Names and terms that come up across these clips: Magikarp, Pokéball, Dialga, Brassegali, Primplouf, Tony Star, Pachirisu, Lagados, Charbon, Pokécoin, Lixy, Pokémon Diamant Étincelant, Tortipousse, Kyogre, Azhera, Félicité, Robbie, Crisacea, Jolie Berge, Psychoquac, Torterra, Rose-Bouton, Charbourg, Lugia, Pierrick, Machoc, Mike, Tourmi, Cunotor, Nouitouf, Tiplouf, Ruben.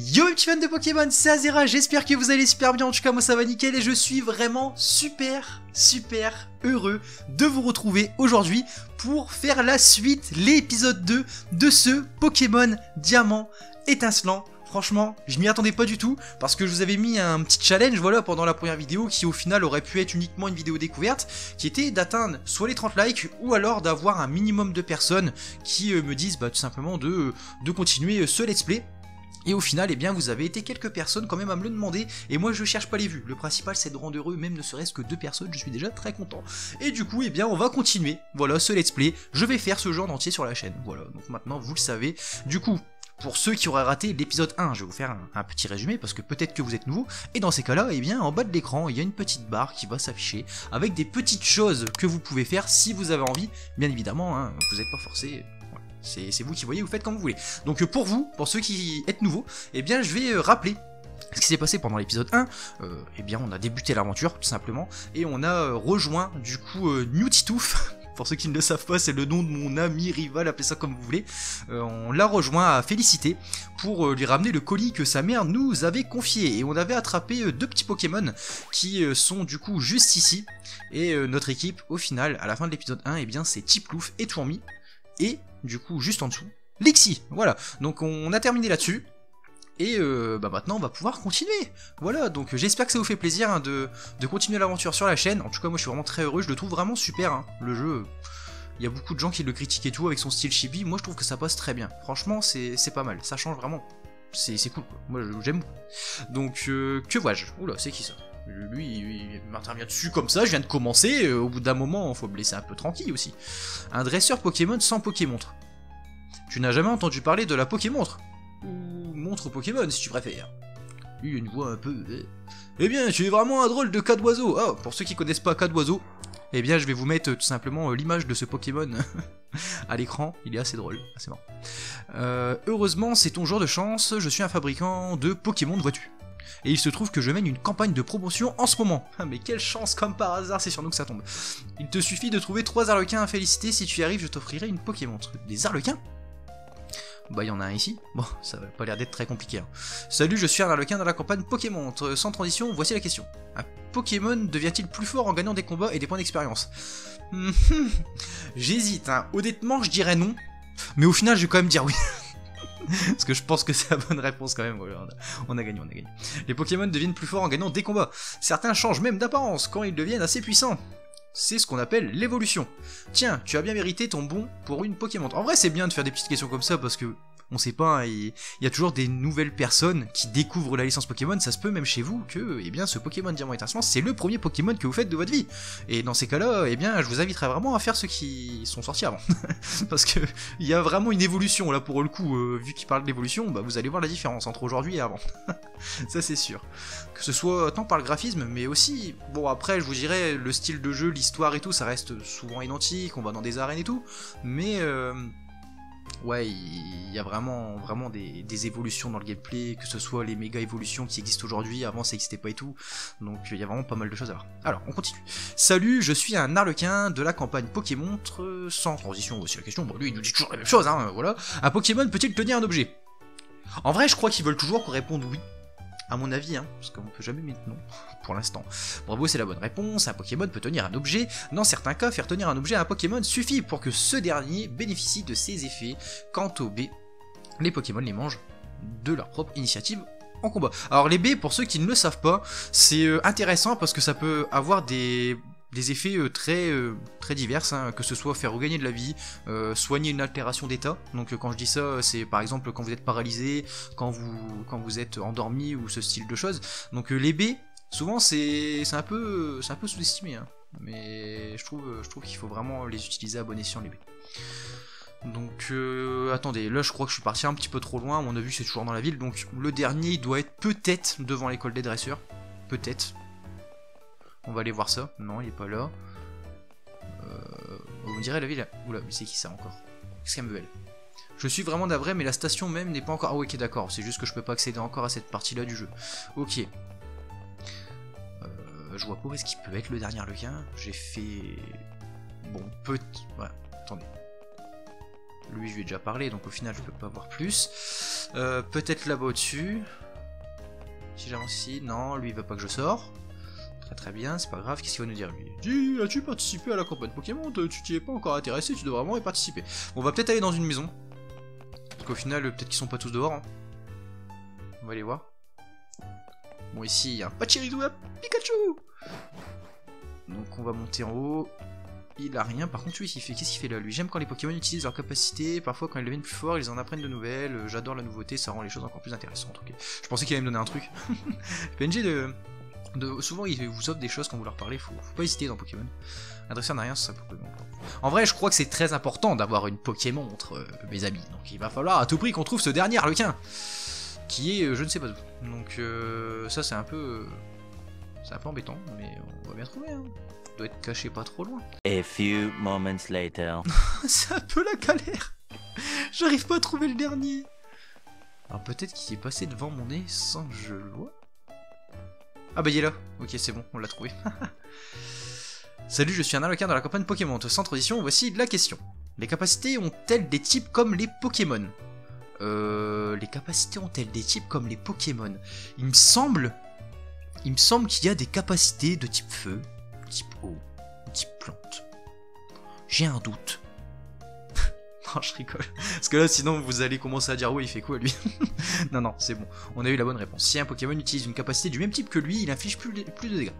Yo les petits fans de Pokémon, c'est Azhera, j'espère que vous allez super bien, en tout cas moi ça va nickel et je suis vraiment super heureux de vous retrouver aujourd'hui pour faire la suite, l'épisode 2 de ce Pokémon Diamant Étincelant. Franchement, je m'y attendais pas du tout parce que je vous avais mis un petit challenge voilà pendant la première vidéo qui au final aurait pu être uniquement une vidéo découverte qui était d'atteindre soit les 30 likes ou alors d'avoir un minimum de personnes qui me disent bah, tout simplement de continuer ce let's play. Et au final, eh bien, vous avez été quelques personnes quand même à me le demander. Et moi, je cherche pas les vues. Le principal, c'est de rendre heureux, même ne serait-ce que deux personnes. Je suis déjà très content. Et du coup, eh bien, on va continuer. Voilà, ce let's play. Je vais faire ce genre d'entier sur la chaîne. Voilà, donc maintenant, vous le savez. Du coup, pour ceux qui auraient raté l'épisode 1, je vais vous faire un petit résumé, parce que peut-être que vous êtes nouveau. Et dans ces cas-là, eh bien, en bas de l'écran, il y a une petite barre qui va s'afficher avec des petites choses que vous pouvez faire si vous avez envie. Bien évidemment, hein, vous n'êtes pas forcé... C'est vous qui voyez, vous faites comme vous voulez. Donc pour vous, pour ceux qui êtes nouveaux, eh bien je vais rappeler ce qui s'est passé pendant l'épisode 1. Eh bien on a débuté l'aventure tout simplement et on a rejoint du coup Nouitouf. Pour ceux qui ne le savent pas, c'est le nom de mon ami rival, appelez ça comme vous voulez. On l'a rejoint à Félicité pour lui ramener le colis que sa mère nous avait confié. Et on avait attrapé deux petits Pokémon qui sont du coup juste ici. Et notre équipe, au final, à la fin de l'épisode 1, eh bien c'est Tiplouf et Tourmi. Et du coup juste en dessous Lixy, voilà, donc on a terminé là-dessus. Et bah maintenant on va pouvoir continuer. Voilà, donc j'espère que ça vous fait plaisir hein, de continuer l'aventure sur la chaîne. En tout cas moi je suis vraiment très heureux, je le trouve vraiment super hein, le jeu. Il y a beaucoup de gens qui le critiquent et tout avec son style chibi. Moi je trouve que ça passe très bien, franchement c'est pas mal, ça change vraiment. C'est cool quoi, moi j'aime beaucoup. Donc que vois-je, oula c'est qui ça? Lui, il m'intervient dessus comme ça, je viens de commencer, au bout d'un moment, faut me laisser un peu tranquille aussi. Un dresseur Pokémon sans Pokémontre. Tu n'as jamais entendu parler de la Pokémontre? Ou montre Pokémon, si tu préfères. Lui, une voix un peu... Eh bien, tu es vraiment un drôle de cas d'oiseau. Ah, pour ceux qui connaissent pas cas d'oiseau, eh bien, je vais vous mettre tout simplement l'image de ce Pokémon à l'écran. Il est assez drôle, assez marrant. Heureusement, c'est ton jour de chance, je suis un fabricant de Pokémon, vois-tu. Et il se trouve que je mène une campagne de promotion en ce moment. Mais quelle chance, comme par hasard, c'est sur nous que ça tombe. Il te suffit de trouver 3 arlequins à féliciter. Si tu y arrives, je t'offrirai une Pokémontre. Des arlequins? Bah, il y en a un ici. Bon, ça n'a pas l'air d'être très compliqué. Hein. Salut, je suis un arlequin dans la campagne Pokémontre. Sans transition, voici la question. Un Pokémon devient-il plus fort en gagnant des combats et des points d'expérience? J'hésite. Hein. Honnêtement, je dirais non. Mais au final, je vais quand même dire oui. Parce que je pense que c'est la bonne réponse quand même. On a gagné, on a gagné. Les Pokémon deviennent plus forts en gagnant des combats. Certains changent même d'apparence quand ils deviennent assez puissants. C'est ce qu'on appelle l'évolution. Tiens, tu as bien mérité ton bon pour une Pokémon. En vrai, c'est bien de faire des petites questions comme ça parce que on sait pas. Il y a toujours des nouvelles personnes qui découvrent la licence Pokémon. Ça se peut même chez vous que, eh bien, ce Pokémon Diamant Étincelant, c'est le premier Pokémon que vous faites de votre vie. Et dans ces cas-là, eh bien, je vous inviterai vraiment à faire ceux qui sont sortis avant, parce que il y a vraiment une évolution là pour le coup. Vu qu'il parle d'évolution, bah vous allez voir la différence entre aujourd'hui et avant. Ça c'est sûr. Que ce soit tant par le graphisme, mais aussi, bon après, je vous dirais le style de jeu, l'histoire et tout, ça reste souvent identique. On va dans des arènes et tout, mais ouais, il y a vraiment des évolutions dans le gameplay, que ce soit les méga évolutions qui existent aujourd'hui, avant ça n'existait pas et tout, donc il y a vraiment pas mal de choses à voir. Alors, on continue. Salut, je suis un arlequin de la campagne Pokémontre, sans transition aussi la question, bon lui il nous dit toujours la même chose, hein, voilà. Un Pokémon peut-il tenir un objet? En vrai, je crois qu'ils veulent toujours qu'on réponde oui. À mon avis, hein, parce qu'on ne peut jamais mettre non, pour l'instant. Bravo, c'est la bonne réponse, un Pokémon peut tenir un objet. Dans certains cas, faire tenir un objet à un Pokémon suffit pour que ce dernier bénéficie de ses effets. Quant aux baies, les Pokémon les mangent de leur propre initiative en combat. Alors les baies, pour ceux qui ne le savent pas, c'est intéressant parce que ça peut avoir des effets très divers, hein, que ce soit faire regagner de la vie, soigner une altération d'état. Donc quand je dis ça, c'est par exemple quand vous êtes paralysé, quand vous êtes endormi ou ce style de choses. Donc les baies, souvent c'est un peu sous-estimé, hein. Mais je trouve qu'il faut vraiment les utiliser à bon escient les baies. Donc attendez, là je crois que je suis parti un petit peu trop loin, on a vu c'est toujours dans la ville, donc le dernier il doit être peut-être devant l'école des dresseurs, peut-être. On va aller voir ça. Non, il est pas là. On dirait la ville. Oula, mais c'est qui ça encore? Qu'est-ce qu'elle me veut? Je suis vraiment navré, mais la station même n'est pas encore... Ah ok, d'accord. C'est juste que je peux pas accéder encore à cette partie-là du jeu. Ok. Je vois pas où est-ce qu'il peut être le dernier lequin. J'ai fait... Bon, peut... Voilà, attendez. Lui, je lui ai déjà parlé, donc au final, je peux pas voir plus. Peut-être là-bas au-dessus. Si j'avance ici, non, lui, il veut pas que je sors. Très bien, c'est pas grave, qu'est-ce qu'il va nous dire lui? As-tu participé à la campagne Pokémon? Tu t'y es pas encore intéressé, tu devrais vraiment y participer. On va peut-être aller dans une maison. Parce qu'au final, peut-être qu'ils sont pas tous dehors. Hein. On va aller voir. Bon, ici, il y a un Pachirisu et un Pikachu. Donc on va monter en haut. Il a rien, par contre lui, qu'est-ce qu'il fait là lui? J'aime quand les Pokémon utilisent leurs capacités, parfois quand ils deviennent plus forts, ils en apprennent de nouvelles. J'adore la nouveauté, ça rend les choses encore plus intéressantes. Okay. Je pensais qu'il allait me donner un truc. PNG souvent ils vous offrent des choses quand vous leur parlez, faut pas hésiter dans Pokémon. Adresseur n'a rien sur sa Pokémon. En vrai je crois que c'est très important d'avoir une Pokémontre, mes amis. Donc il va falloir à tout prix qu'on trouve ce dernier arlequin. Qui est je ne sais pas où. Donc ça c'est un peu. C'est un peu embêtant, mais on va bien trouver hein. Doit être caché pas trop loin. A few moments later. C'est un peu la galère. J'arrive pas à trouver le dernier. Alors peut-être qu'il est passé devant mon nez sans que je le vois. Ah bah il est là, ok c'est bon, on l'a trouvé. Salut, je suis un arlequin dans la campagne Pokémon. Sans transition, voici la question. Les capacités ont-elles des types comme les Pokémon? Il me semble qu'il y a des capacités de type feu, type eau, type plante. J'ai un doute. Non, je rigole. Parce que là, sinon, vous allez commencer à dire, ouais, il fait quoi, lui? Non, non, c'est bon. On a eu la bonne réponse. Si un Pokémon utilise une capacité du même type que lui, il inflige plus de dégâts.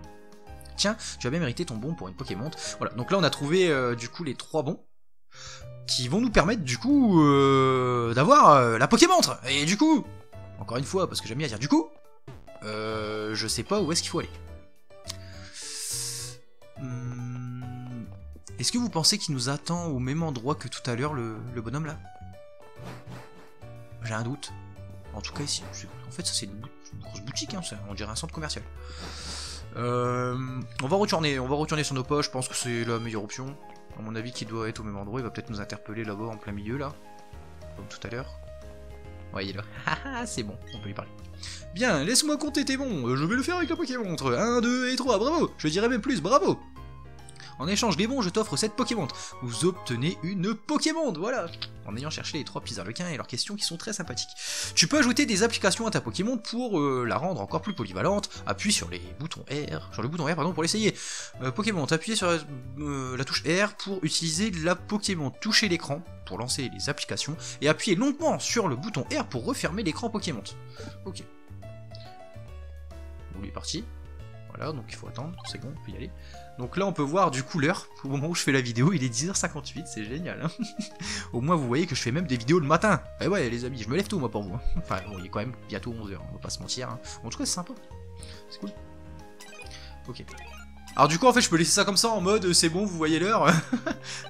Tiens, tu as bien mérité ton bon pour une Pokémontre. Voilà, donc là, on a trouvé, du coup, les trois bons. Qui vont nous permettre, du coup, d'avoir la Pokémontre. Et du coup, encore une fois, parce que j'aime bien dire du coup, je sais pas où est-ce qu'il faut aller. Est-ce que vous pensez qu'il nous attend au même endroit que tout à l'heure, le bonhomme là? J'ai un doute. En tout cas ici, en fait ça c'est une grosse boutique, hein, ça, on dirait un centre commercial. On va retourner sur nos poches, je pense que c'est la meilleure option. À mon avis qu'il doit être au même endroit, il va peut-être nous interpeller là-bas en plein milieu là. Comme tout à l'heure. Ouais il est là, c'est bon, on peut lui parler. Bien, laisse-moi compter tes bons, je vais le faire avec la Pokémontre. 1, 2 et 3, bravo. Je dirais même plus, bravo. En échange des bons, je t'offre cette Pokémontre. Vous obtenez une Pokémontre, voilà. En ayant cherché les trois petits arlequins et leurs questions qui sont très sympathiques. Tu peux ajouter des applications à ta Pokémontre pour la rendre encore plus polyvalente. Appuie sur les boutons R, sur le bouton R pardon pour l'essayer. Pokémontre, appuyez sur la touche R pour utiliser la Pokémontre. Touchez l'écran pour lancer les applications et appuyez longuement sur le bouton R pour refermer l'écran Pokémontre. Ok. Bon, il est parti. Voilà, donc il faut attendre, c'est bon, on peut y aller. Donc là on peut voir du coup l'heure, au moment où je fais la vidéo, il est 10h58, c'est génial. Hein. Au moins vous voyez que je fais même des vidéos le matin. Et ouais les amis, je me lève tôt moi pour vous. Hein. Enfin bon, il est quand même bientôt 11h, on va pas se mentir. Hein. En tout cas c'est sympa, c'est cool. Ok. Alors du coup en fait je peux laisser ça comme ça en mode c'est bon, vous voyez l'heure.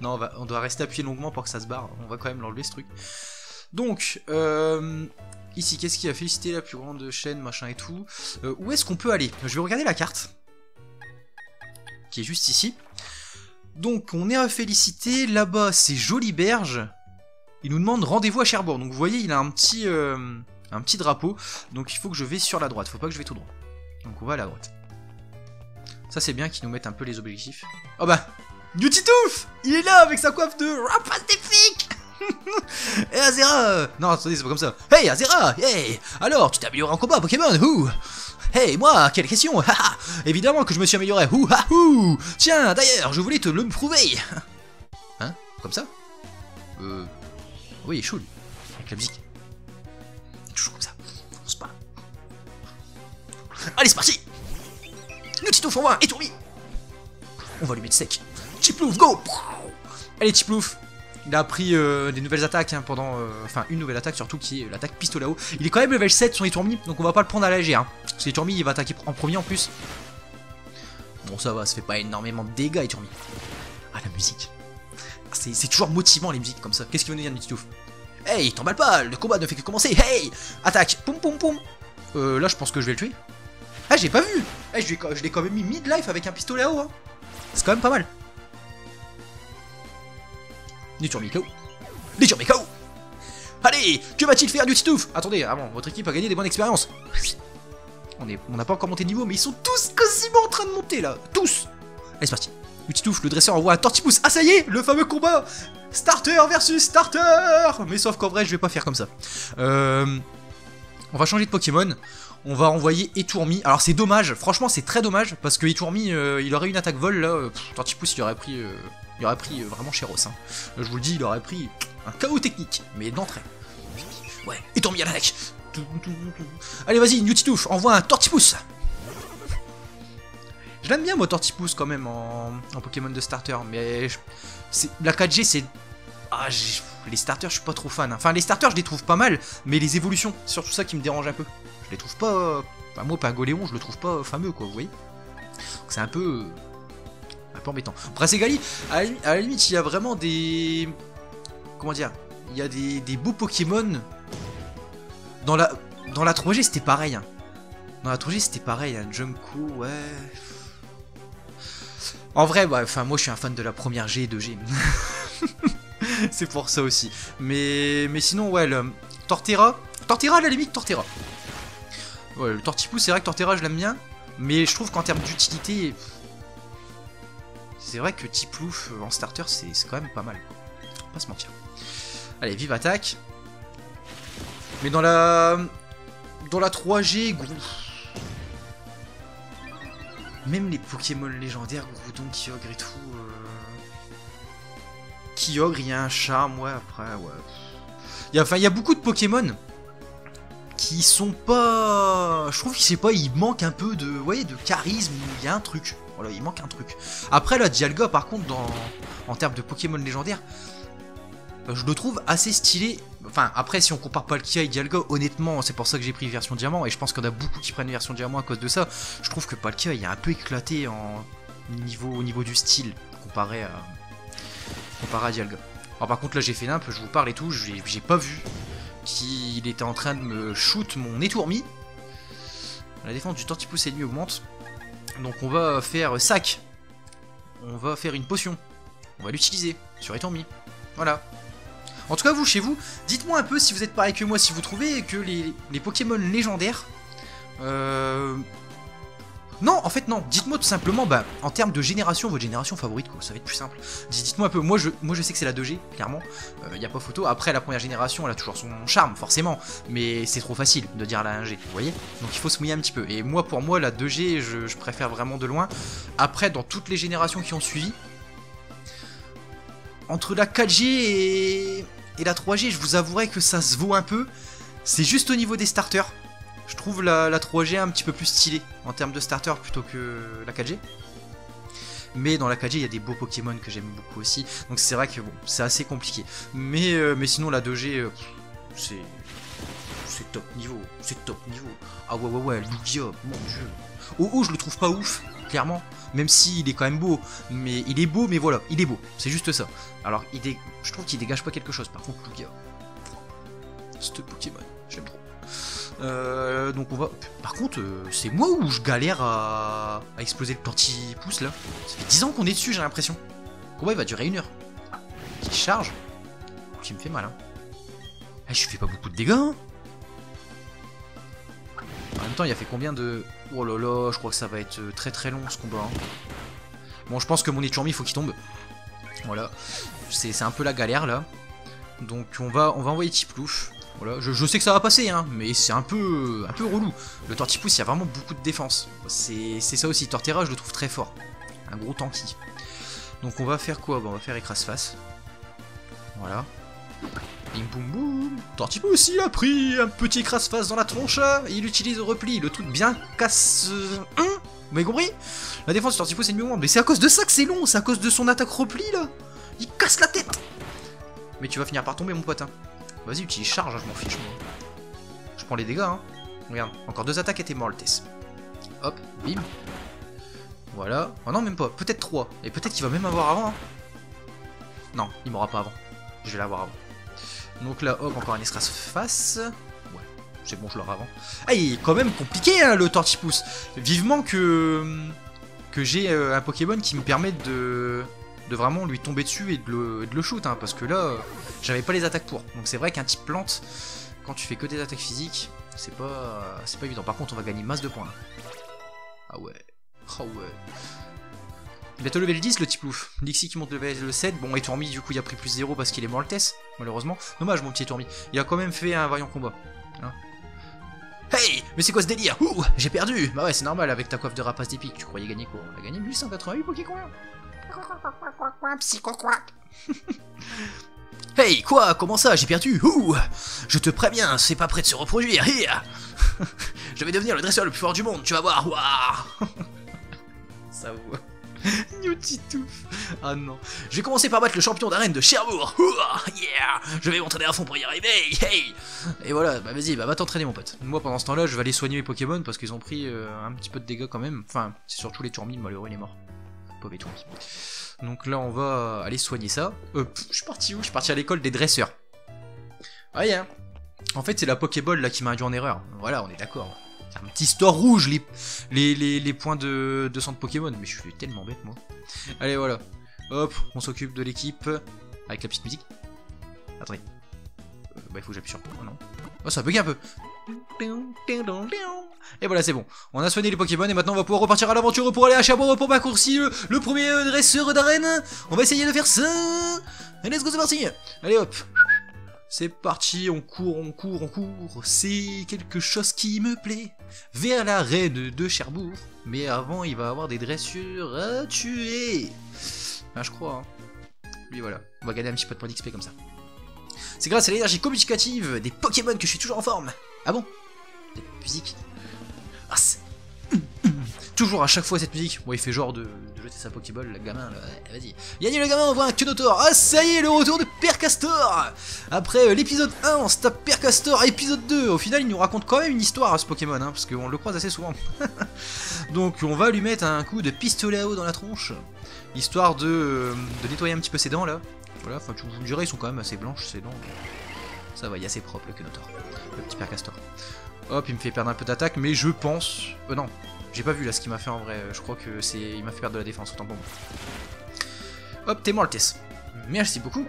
Non, on doit rester appuyé longuement pour que ça se barre, on va quand même l'enlever ce truc. Donc, ici, qu'est-ce qu'il y a? Félicité, la plus grande chaîne, machin et tout. Où est-ce qu'on peut aller? Je vais regarder la carte. Qui est juste ici. Donc, on est à Félicité. Là-bas, c'est Jolie Berge. Il nous demande rendez-vous à Charbourg. Donc, vous voyez, il a un petit drapeau. Donc, il faut que je vais sur la droite. Faut pas que je vais tout droit. Donc, on va à la droite. Ça, c'est bien qu'ils nous mettent un peu les objectifs. Oh bah Nouitouf! Il est là avec sa coiffe de rapace technique. Hey Azhera! Non, attendez, c'est pas comme ça. Hey Azhera! Hey! Alors, tu t'es amélioré en combat Pokémon? Ouh! Hey, moi, quelle question! Évidemment que je me suis amélioré! Ouh! Ouh! Tiens, d'ailleurs, je voulais te le prouver! Hein? Comme ça? Oui, chou. Avec la musique. Toujours comme ça. On se bat. Allez, c'est parti! Nouitouf en moi! Et Tourmi! On va lui mettre sec. Tiplouf, go! Allez, Tiplouf! Il a appris des nouvelles attaques hein, pendant. Enfin, une nouvelle attaque surtout qui est l'attaque pistolet à eau. Il est quand même level 7 sur les Tourmi, donc on va pas le prendre à la légère. Hein, parce que les Tourmi, il va attaquer en premier en plus. Bon, ça va, ça fait pas énormément de dégâts, les Tourmi. Ah, la musique. C'est toujours motivant les musiques comme ça. Qu'est-ce qu'il veut nous dire, Nouitouf? Hey, t'emballe pas, le combat ne fait que commencer. Hey, attaque, poum poum poum. Là, je pense que je vais le tuer. Ah, j'ai pas vu. Eh, je l'ai quand même mis mid-life avec un pistolet à eau. Hein. C'est quand même pas mal. Nouitouf KO. Nouitouf KO. Allez, que va-t-il faire Nouitouf? Attendez, ah bon, votre équipe a gagné des bonnes expériences. On n'a pas encore monté de niveau, mais ils sont tous quasiment en train de monter là. Tous. Allez, c'est parti. Nouitouf, le dresseur envoie un tortipousse. Ah ça y est, le fameux combat starter versus starter. Mais sauf qu'en vrai je vais pas faire comme ça. On va changer de Pokémon. On va envoyer Tourmi. Alors c'est dommage, franchement c'est très dommage, parce que Tourmi il aurait une attaque vol là. Tortipousse il aurait pris vraiment chéros hein. Je vous le dis, il aurait pris un chaos technique, mais d'entrée. Ouais, et Tourmi à l'attaque. Allez vas-y Nouitouf, envoie un tortipousse. Je l'aime bien moi Tortipousse quand même en Pokémon de starter, mais la 4G c'est... Ah, les starters je suis pas trop fan, hein. Enfin les starters je les trouve pas mal, mais les évolutions, c'est surtout ça qui me dérange un peu. Je les trouve pas... Enfin moi Pagoléon je le trouve pas fameux quoi, vous voyez. Donc c'est un peu embêtant. Brassegali, à la limite il y a vraiment des... Comment dire? Il y a des beaux Pokémon... Dans la 3G c'était pareil hein. Dans la 3G c'était pareil hein. Junko, ouais... En vrai, bah, moi je suis un fan de la première G et de G. C'est pour ça aussi. Mais sinon, ouais, le Torterra. Torterra à la limite, Torterra. Ouais, le Tortipousse, c'est vrai que Torterra je l'aime bien. Mais je trouve qu'en termes d'utilité. C'est vrai que Tiplouf en starter, c'est quand même pas mal. On va pas se mentir. Allez, vive attaque. Mais dans la. Dans la 3G, gros. Même les Pokémon légendaires, Groudon, Kyogre et tout... Kyogre, il y a un charme, ouais, après, ouais... Il y a beaucoup de Pokémon qui sont pas... Je trouve qu'ils manquent un peu de... Vous voyez, de charisme, il y a un truc. Voilà, il manque un truc. Après, là, Dialga, par contre, en termes de Pokémon légendaires, je le trouve assez stylé. Enfin, après, si on compare Palkia et Dialga, honnêtement, c'est pour ça que j'ai pris version diamant. Et je pense qu'on a beaucoup qui prennent version diamant à cause de ça. Je trouve que Palkia, il est un peu éclaté au niveau du style, comparé à Dialga. Alors, par contre, là, j'ai fait nimp, je vous parle et tout. J'ai pas vu qu'il était en train de me shoot mon étourmi. La défense du Tortipousse ennemi augmente. Donc, on va faire sac. On va faire une potion. On va l'utiliser sur étourmi. Voilà. En tout cas, vous, chez vous, dites-moi un peu si vous êtes pareil que moi, si vous trouvez que les Pokémon légendaires... Non, en fait, non. Dites-moi tout simplement, bah, en termes de génération, votre génération favorite, quoi. Ça va être plus simple. Dites-moi un peu. Moi, je sais que c'est la 2G, clairement. Il n'y a pas photo. Après, la première génération, elle a toujours son charme, forcément. Mais c'est trop facile de dire la 1G, vous voyez. Donc, il faut se mouiller un petit peu. Et moi, pour moi, la 2G, je préfère vraiment de loin. Après, dans toutes les générations qui ont suivi... Entre la 4G et la 3G, je vous avouerai que ça se vaut un peu. C'est juste au niveau des starters. Je trouve la 3G un petit peu plus stylée en termes de starters plutôt que la 4G. Mais dans la 4G, il y a des beaux Pokémon que j'aime beaucoup aussi. Donc c'est vrai que bon, c'est assez compliqué. Mais sinon, la 2G, c'est top niveau. C'est top niveau. Ah ouais, ouais, ouais, Lugia, mon dieu. Oh, je le trouve pas ouf. Clairement, même s'il est quand même beau, mais il est beau, mais voilà, il est beau, c'est juste ça. Alors, je trouve qu'il dégage pas quelque chose, par contre, Lugia. C'est Pokémon, j'aime trop. Donc, on va. Par contre, c'est moi où je galère à exploser le Tortipousse là. Ça fait 10 ans qu'on est dessus, j'ai l'impression. Le combat il va durer une heure. Petite charge qui me fait mal, hein. Ah, je fais pas beaucoup de dégâts, hein. En même temps, il a fait combien de... Oh là là, je crois que ça va être très très long ce combat. Hein. Bon, je pense que mon étourmi, il faut qu'il tombe. Voilà. C'est un peu la galère, là. Donc, on va envoyer Tiplouf. Voilà. Je sais que ça va passer, hein, mais c'est un peu relou. Le Tortipousse, il y a vraiment beaucoup de défense. C'est ça aussi. Torterra, je le trouve très fort. Un gros tanky. Donc, on va faire quoi? Bon, on va faire écrase-face. Voilà. Bim boum boum. Tortipousse, il a pris un petit écrase-face dans la tronche. Il utilise le repli, le truc bien casse. Vous m'avez compris? La défense du Tortipousse est mieux monde. Mais c'est à cause de ça que c'est long, c'est à cause de son attaque repli là. Il casse la tête. Mais tu vas finir par tomber mon pote hein. Vas-y utilise charge, hein, je m'en fiche moi. Je prends les dégâts hein. Regarde, encore deux attaques et t'es mort le test. Hop, bim. Voilà, oh non même pas, peut-être 3. Et peut-être qu'il va même avoir avant hein. Non, il m'aura pas avant. Je vais l'avoir avant. Donc là, hop, encore un escrasse face. Ouais, c'est bon, je l'aurai avant. Ah, il est quand même compliqué, hein, le Tortipousse. Vivement que j'ai un Pokémon qui me permet de vraiment lui tomber dessus et de le shoot, hein, parce que là, j'avais pas les attaques pour. Donc c'est vrai qu'un type plante, quand tu fais que des attaques physiques, c'est pas évident. Par contre, on va gagner masse de points. Là. Ah ouais, ah ouais. Bientôt level 10 le Tiplouf. Lixy qui monte level 7. Bon, et Tourmi du coup il a pris plus 0 parce qu'il est mort le test. Malheureusement. Dommage mon petit Tourmi. Il a quand même fait un vaillant combat. Hein. Hey, mais c'est quoi ce délire? Ouh, j'ai perdu. Bah ouais, c'est normal avec ta coiffe de rapace d'épique. Tu croyais gagner quoi? On a gagné 1188 Pokécoin. Hey, quoi? Comment ça? J'ai perdu? Ouh, je te préviens, c'est pas prêt de se reproduire. Je vais devenir le dresseur le plus fort du monde, tu vas voir. Waouh. Ça vaut. Nouitouf. Ah non. Je vais commencer par battre le champion d'arène de Charbourg. Yeah. Je vais m'entraîner à fond pour y arriver. Hey. Et voilà, bah vas-y, bah va t'entraîner mon pote. Moi pendant ce temps-là, je vais aller soigner mes Pokémon parce qu'ils ont pris un petit peu de dégâts quand même. Enfin, c'est surtout les Tourmi, malheureux il est mort. Pauvre Tourmi. Donc là, on va aller soigner ça. Je suis parti où? Je suis parti à l'école des dresseurs. Ah yeah. En fait, c'est la Pokéball là qui m'a induit en erreur. Voilà, on est d'accord. Un petit store rouge, les points de centre Pokémon. Mais je suis tellement bête, moi. Allez, voilà. Hop, on s'occupe de l'équipe. Avec la petite musique. Attendez. Bah, il faut que j'appuie sur quoi, non? Oh, ça bug un peu. Et voilà, c'est bon. On a soigné les Pokémon et maintenant on va pouvoir repartir à l'aventure pour aller à Charbourg pour parcourir le premier dresseur d'arène. On va essayer de faire ça. Et let's go, c'est parti. Allez, hop. C'est parti, on court, on court, on court, c'est quelque chose qui me plaît, vers l'arène de Charbourg. Mais avant, il va avoir des dressures à tuer. Ben, je crois, hein. Lui, voilà, on va gagner un petit peu de points d'XP comme ça. C'est grâce à l'énergie communicative des Pokémon que je suis toujours en forme. Ah bon? Cette musique. Ah, toujours à chaque fois cette musique. Bon, il fait genre de jeter sa Pokéball, le gamin, là. Vas-y. Yannick le gamin envoie un Cunotor. Ah, ça y est, le retour de Père Castor. Après l'épisode 1, on se tape Père Castor. Épisode 2, au final, il nous raconte quand même une histoire à ce Pokémon, hein, parce qu'on le croise assez souvent. Donc, on va lui mettre un coup de pistolet à eau dans la tronche, histoire de nettoyer un petit peu ses dents, là. Voilà, enfin, tu vous direz, ils sont quand même assez blanches, ses dents. Ça va, il est assez propre, le Cunotor. Le petit Père Castor. Hop, il me fait perdre un peu d'attaque, mais je pense... non. J'ai pas vu là ce qu'il m'a fait en vrai, je crois que c'est... Il m'a fait perdre de la défense, autant bon. Hop, t'es mort le test. Merci beaucoup.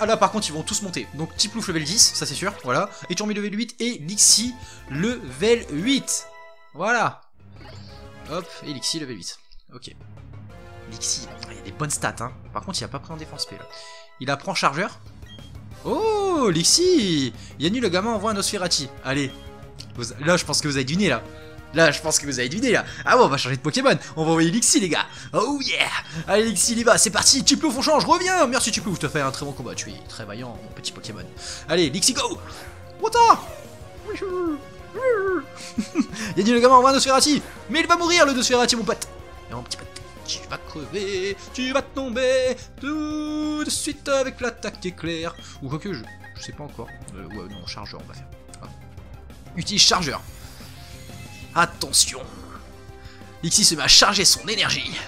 Ah là par contre ils vont tous monter. Donc Tiplouf level 10, ça c'est sûr, voilà. Et Tourmi level 8 et Lixy level 8. Voilà. Hop, et Lixy level 8. Ok. Lixy, il y a des bonnes stats hein. Par contre il a pas pris en défense P là. Il apprend chargeur. Oh, Lixy! Yannu le gamin envoie un Nosferati. Allez, là je pense que vous avez du nez là. Là je pense que vous avez du nez là. Ah bon, on va changer de Pokémon. On va envoyer Lixy les gars. Oh yeah! Allez Lixy les gars, c'est parti. Tiplouf on change, reviens. Merci Tiplouf, tu as fait un très bon combat. Tu es très vaillant mon petit Pokémon. Allez Lixy go. Wata! Yannu le gamin envoie un Nosferati. Mais il va mourir le Nosferati mon pote. Et mon petit pote. Tu vas crever, tu vas tomber tout de suite avec l'attaque éclair. Ou quoique, je sais pas encore. Ouais, non, chargeur, on va faire. Ah. Utilise chargeur. Attention. Lixy se met à charger son énergie.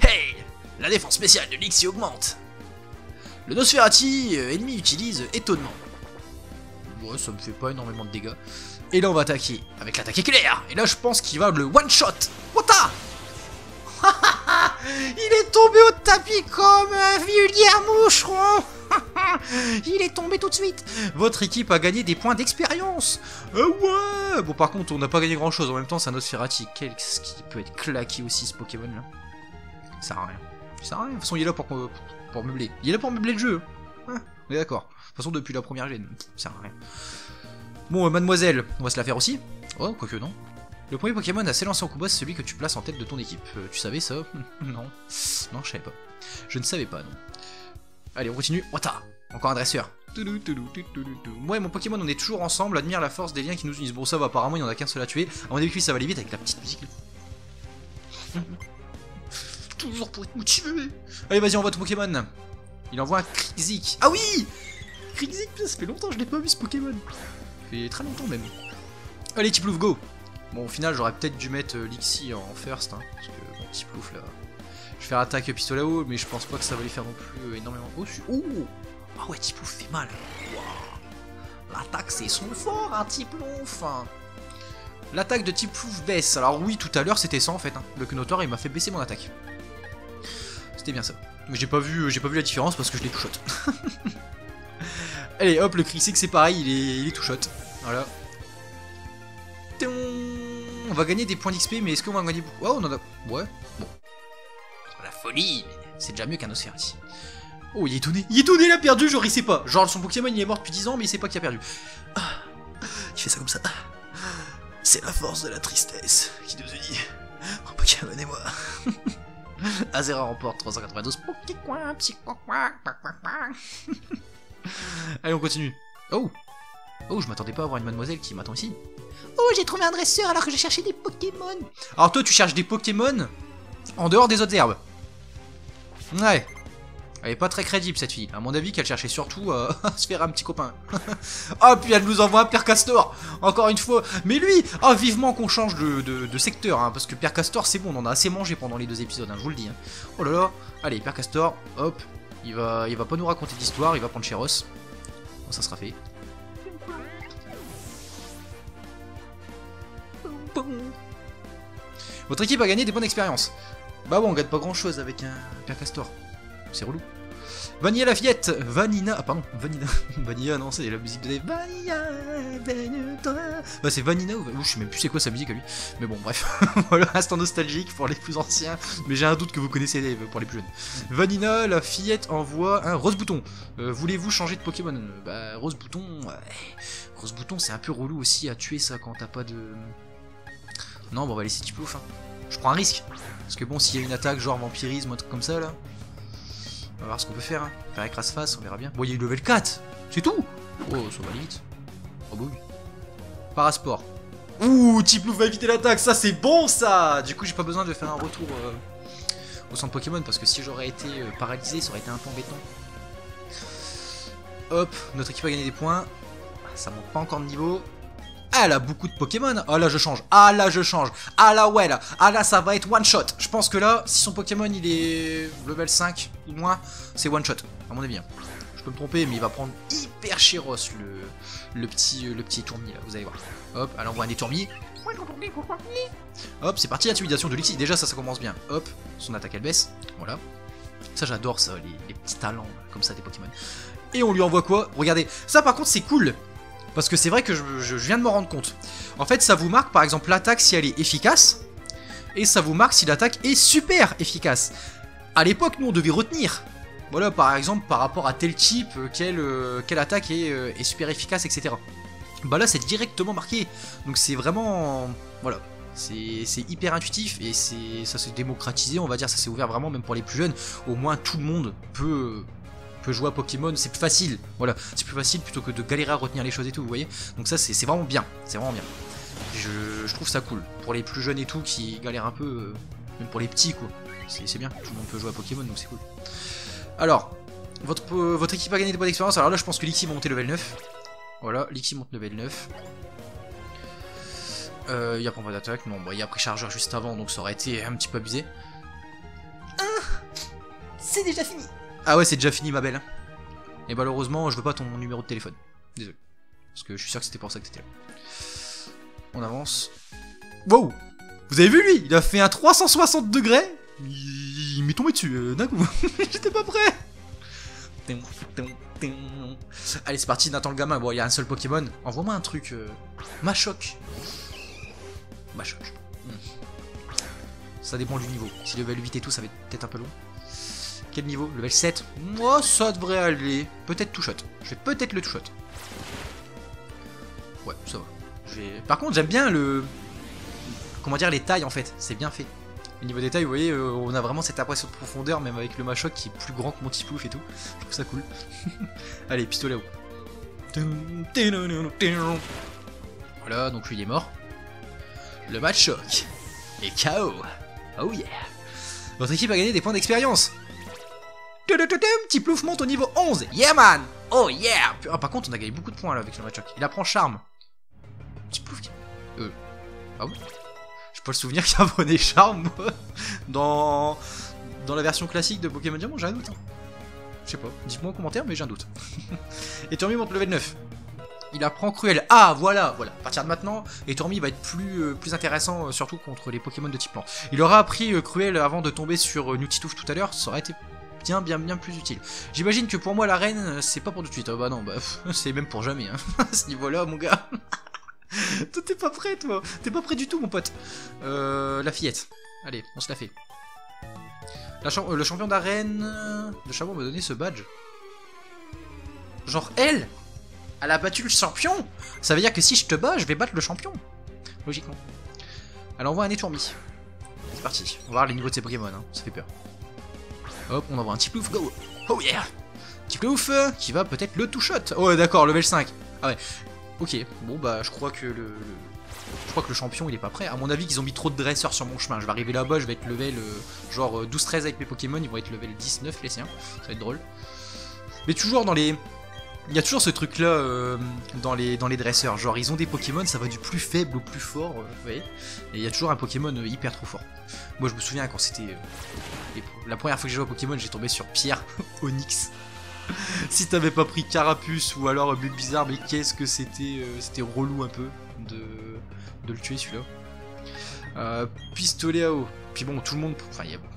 Hey, la défense spéciale de Lixy augmente. Le Nosferati ennemi utilise étonnement. Ouais, ça me fait pas énormément de dégâts. Et là, on va attaquer avec l'attaque éclair. Et là, je pense qu'il va le one-shot. Wata! Il est tombé au tapis comme un vulgaire moucheron. Il est tombé tout de suite. Votre équipe a gagné des points d'expérience. Ouais. Bon par contre on n'a pas gagné grand chose. En même temps c'est un Nosferati. Qu'est-ce qui peut être claqué aussi ce Pokémon là. Ça sert à rien. Ça sert à rien. De toute façon il est là pour meubler. Il est là pour meubler le jeu. Hein, on est d'accord. De toute façon depuis la première gêne. Ça sert à rien. Bon mademoiselle on va se la faire aussi. Oh quoique non. Le premier Pokémon à s'élancer en combat, c'est celui que tu places en tête de ton équipe. Tu savais ça? Non. Non, je savais pas. Je ne savais pas, non. Allez, on continue. Wata! Encore un dresseur. Moi et mon Pokémon, on est toujours ensemble. Admire la force des liens qui nous unissent. Bon, ça va, apparemment, il n'y en a qu'un seul à tuer. À mon début, ça va aller vite avec la petite musique. Toujours pour être motivé. Allez, vas-y, envoie ton Pokémon. Il envoie un Kranidos. Ah oui! Kranidos, ça fait longtemps que je l'ai pas vu ce Pokémon. Ça fait très longtemps même. Allez, Tiplouf, go! Bon, au final, j'aurais peut-être dû mettre Lixy en first, hein, parce que mon petit plouf là. Je vais faire attaque pistolet à eau, mais je pense pas que ça va lui faire non plus énormément. Oh, ah ouais, Tiplouf fait mal. Wow. L'attaque, c'est son fort, hein, Tiplouf. L'attaque de Tiplouf baisse. Alors, oui, tout à l'heure, c'était ça en fait. Hein. Le Cunotor, il m'a fait baisser mon attaque. C'était bien ça. Mais j'ai pas vu la différence parce que je l'ai touchote. Allez, hop, le Kranidos, c'est pareil, il est touchote. Voilà. va gagner des points d'XP, mais est-ce qu'on va en gagner beaucoup? Oh, on en a... Ouais, bon. La folie, c'est déjà mieux qu'un océan ici. Oh, il est étonné. Il est étonné, il a perdu, genre il sait pas. Genre son Pokémon, il est mort depuis 10 ans, mais il sait pas qu'il a perdu. Ah, il fait ça comme ça. C'est la force de la tristesse qui nous unit. Mon Pokémon et moi. Azhera remporte 392. Allez, on continue. Oh. Oh, je m'attendais pas à avoir une mademoiselle qui m'attend ici. Oh, j'ai trouvé un dresseur alors que je cherchais des Pokémon. Alors toi, tu cherches des Pokémon en dehors des autres herbes. Ouais. Elle est pas très crédible cette fille. À mon avis, qu'elle cherchait surtout à se faire un petit copain. Ah, oh, puis elle nous envoie un Père Castor. Encore une fois. Mais lui, ah, oh, vivement qu'on change de secteur. Hein, parce que Père Castor, c'est bon, on en a assez mangé pendant les deux épisodes, hein, je vous le dis. Hein. Oh là là. Allez, Père Castor, hop. Il va pas nous raconter d'histoire, il va prendre Chéros. Bon, ça sera fait. Votre équipe a gagné des bonnes expériences. Bah bon, on gagne pas grand chose avec un Père Castor. C'est relou. Vanilla la fillette. Vanina. Ah pardon, Vanina. Vanilla, non, c'est la musique de... Vanilla, baigne-toi. Bah c'est Vanina ou... Je sais même plus c'est quoi sa musique à lui. Mais bon, bref. Voilà, instant nostalgique pour les plus anciens. Mais j'ai un doute que vous connaissez pour les plus jeunes. Vanina, la fillette envoie un Rose-Bouton. Voulez-vous changer de Pokémon? Bah Rose-Bouton... Rose-Bouton, c'est un peu relou aussi à tuer ça quand t'as pas de... Non, bon, on va laisser Tiplouf. Hein. Je prends un risque. Parce que bon, s'il y a une attaque genre vampirisme, un truc comme ça, là... On va voir ce qu'on peut faire, hein. Faire avec Race-Face, on verra bien. Bon, il y a eu level 4, c'est tout. Oh, ça va limite. Oh, boum. Parasport. Ouh, Tiplouf va éviter l'attaque, ça c'est bon ça. Du coup, j'ai pas besoin de faire un retour au centre Pokémon, parce que si j'aurais été paralysé, ça aurait été un peu embêtant. Hop, notre équipe a gagné des points. Ça monte pas encore de niveau. Ah, elle a beaucoup de Pokémon. Ah là, je change. Ah là, je change. Ah là, ouais, là. Ah là, ça va être one shot. Je pense que là, si son Pokémon il est level 5 ou moins, c'est one shot, à mon avis. Je peux me tromper, mais il va prendre hyper Chéros le petit Tourmi là. Vous allez voir. Hop, elle envoie un des Tourmis. Hop, c'est parti. Intimidation de Lixy. Déjà, ça commence bien. Hop, son attaque elle baisse. Voilà. Ça, j'adore ça, les petits talents comme ça des Pokémon. Et on lui envoie quoi? Regardez. Ça, par contre, c'est cool. Parce que c'est vrai que je viens de m'en rendre compte. En fait, ça vous marque par exemple l'attaque si elle est efficace. Et ça vous marque si l'attaque est super efficace. À l'époque, nous, on devait retenir. Voilà, par exemple, par rapport à tel type, quelle attaque est super efficace, etc. Bah là, c'est directement marqué. Donc c'est vraiment... Voilà. C'est hyper intuitif et ça s'est démocratisé, on va dire. Ça s'est ouvert vraiment, même pour les plus jeunes. Au moins, tout le monde peut jouer à Pokémon, c'est plus facile, voilà, c'est plus facile plutôt que de galérer à retenir les choses et tout, vous voyez, donc ça c'est vraiment bien, c'est vraiment bien, je trouve ça cool, pour les plus jeunes et tout, qui galèrent un peu, même pour les petits quoi, c'est bien, tout le monde peut jouer à Pokémon, donc c'est cool. Alors, votre équipe a gagné des bonnes expériences, alors là je pense que Lixy va monter level 9, voilà, Lixy monte level 9, il n'y a pas d'attaque, non, bon, il y a pris chargeur juste avant, donc ça aurait été un petit peu abusé. Ah, c'est déjà fini. Ah ouais, c'est déjà fini ma belle. Et malheureusement, je veux pas ton numéro de téléphone. Désolé. Parce que je suis sûr que c'était pour ça que t'étais là. On avance. Wow! Vous avez vu lui? Il a fait un 360 degrés. Il m'est tombé dessus d'un coup. J'étais pas prêt. Allez, c'est parti, Nathan le gamin. Bon, il y a un seul Pokémon. Envoie-moi un truc. Machoc. Machoc. Ça dépend du niveau. Si level 8 et tout, ça va être peut-être un peu long. Quel niveau? Level 7. Moi, ça devrait aller. Peut-être tout shot. Je vais peut-être le tout shot. Ouais, ça va. Par contre, j'aime bien le... Comment dire, les tailles, en fait. C'est bien fait. Au niveau des tailles, vous voyez, on a vraiment cette impression de profondeur, même avec le Machoc qui est plus grand que mon Tiplouf et tout. Je trouve ça cool. Allez, pistolet haut. Voilà, donc lui, il est mort. Le Machoc est KO. Oh yeah. Votre équipe a gagné des points d'expérience. Tiplouf monte au niveau 11. Yeah man. Oh yeah. Ah, par contre on a gagné beaucoup de points là avec le match. Il apprend charme. Tiplouf. Ah oui. J'ai pas le souvenir qu'il apprenait charme dans la version classique de Pokémon Diamant, j'ai un doute. Je sais pas. Dites-moi en commentaire, mais j'ai un doute. Et Tourmi monte level 9. Il apprend cruel. Ah voilà, voilà. À partir de maintenant, et Tourmi va être plus intéressant, surtout contre les Pokémon de type plante. Il aura appris cruel avant de tomber sur Nouitouf tout à l'heure, ça aurait été bien plus utile. J'imagine que pour moi la reine c'est pas pour tout de suite. Ah bah non, bah c'est même pour jamais hein. À ce niveau là mon gars. Toi, t'es pas prêt, toi. T'es pas prêt du tout, mon pote. La fillette. Allez, on se la fait. Le champion d'arène de Charbourg m'a donné ce badge. Genre, elle, elle a battu le champion. Ça veut dire que si je te bats, je vais battre le champion. Logiquement. Alors, on voit un Tourmi. C'est parti. On va voir les niveaux de ces Pokémon. Hein. Ça fait peur. Hop, on envoie un Tiplouf, go. Oh yeah. Tiplouf qui va peut-être le two-shot. Oh d'accord, level 5. Ah ouais. Ok, bon bah je crois que je crois que le champion il est pas prêt. À mon avis qu'ils ont mis trop de dresseurs sur mon chemin. Je vais arriver là-bas, je vais être level genre 12-13 avec mes Pokémon, ils vont être level 19 les siens. Ça va être drôle. Mais toujours dans les... Il y a toujours ce truc là dans les dresseurs. Genre ils ont des Pokémon, ça va du plus faible au plus fort, vous voyez. Et il y a toujours un Pokémon hyper trop fort. Moi je me souviens quand c'était... La première fois que j'ai joué à Pokémon, j'ai tombé sur Pierre Onyx. Si t'avais pas pris Carapuce ou alors Bulbizarre, mais qu'est-ce que c'était relou un peu de le tuer celui-là. Pistolet à eau. Puis bon, tout le monde... Enfin, il y a beaucoup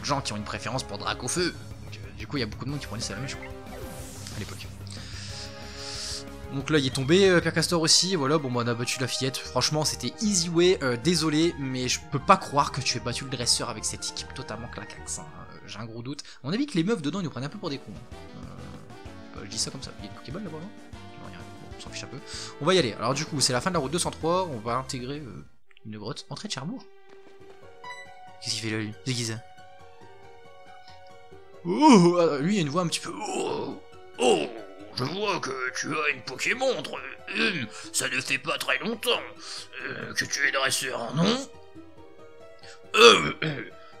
de gens qui ont une préférence pour Drac au feu. Donc, du coup, il y a beaucoup de monde qui prenaient ça à la mèche, quoi, à l'époque. Donc là, il est tombé, Pierre Castor aussi, voilà, bon, bah, on a battu la fillette. Franchement, c'était easy way, désolé, mais je peux pas croire que tu aies battu le dresseur avec cette équipe totalement claquaxe, hein. J'ai un gros doute. On a vu que les meufs dedans, ils nous prennent un peu pour des cons. Bah, je dis ça comme ça. Il y a une Pokéball là-bas, non ? On s'en fiche un peu. On va y aller. Alors du coup, c'est la fin de la route 203, on va intégrer une grotte. Entrée de Charbourg. Qu'est-ce qu'il fait là, lui ? Déguisé. Oh, lui, il a une voix un petit peu... Oh, oh. Je vois que tu as une Pokémontre. Ça ne fait pas très longtemps que tu es dresseur, non?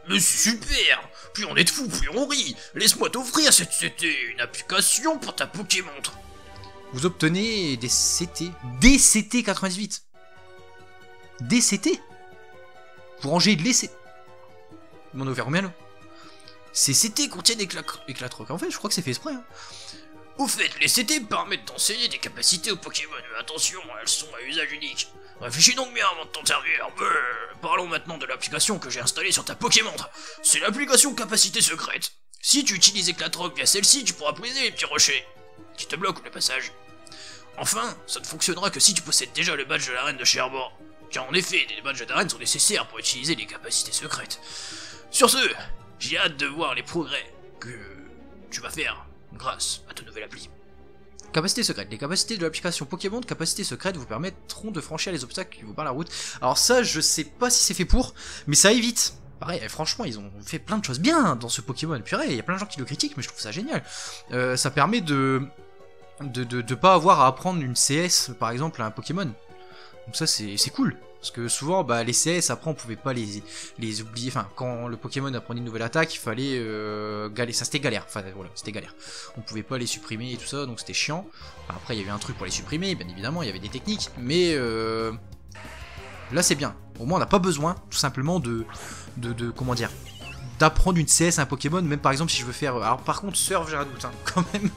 Mais super. Plus on est de fous, plus on rit. Laisse-moi t'offrir cette CT, une application pour ta Pokémontre. Vous obtenez des CT. Des CT 98. Des CT. Vous rangez de l'essai. M'en a ouvert combien là? Ces CT contiennent éclatroc. En fait, je crois que c'est fait exprès, hein. Au fait, les CT permettent d'enseigner des capacités aux Pokémon, mais attention, elles sont à usage unique. Réfléchis donc bien avant de t'en servir. Parlons maintenant de l'application que j'ai installée sur ta Pokémontre. C'est l'application Capacité Secrète. Si tu utilises Éclatroc via celle-ci, tu pourras briser les petits rochers qui te bloquent le passage. Enfin, ça ne fonctionnera que si tu possèdes déjà le badge de l'arène de Charbourg. Car en effet, des badges d'arène sont nécessaires pour utiliser les capacités secrètes. Sur ce, j'ai hâte de voir les progrès que tu vas faire grâce à ta nouvelle appli. Capacité secrète. Les capacités de l'application Pokémon de capacité secrète vous permettront de franchir les obstacles qui vous barrent la route. Alors ça, je sais pas si c'est fait pour, mais ça évite. Pareil, franchement, ils ont fait plein de choses bien dans ce Pokémon. Purée, il y a plein de gens qui le critiquent, mais je trouve ça génial. Ça permet de pas avoir à apprendre une CS, par exemple, à un Pokémon. Donc ça, c'est cool. Parce que souvent, bah, les CS, après, on pouvait pas les oublier. Enfin, quand le Pokémon apprenait une nouvelle attaque, il fallait galérer. Ça, c'était galère. Enfin, voilà, c'était galère. On pouvait pas les supprimer et tout ça, donc c'était chiant. Enfin, après, il y avait un truc pour les supprimer, bien évidemment, il y avait des techniques. Mais là, c'est bien. Au moins, on n'a pas besoin, tout simplement, comment dire, d'apprendre une CS à un Pokémon. Même, par exemple, si je veux faire... Alors, par contre, Surf, j'ai un doute, hein, quand même.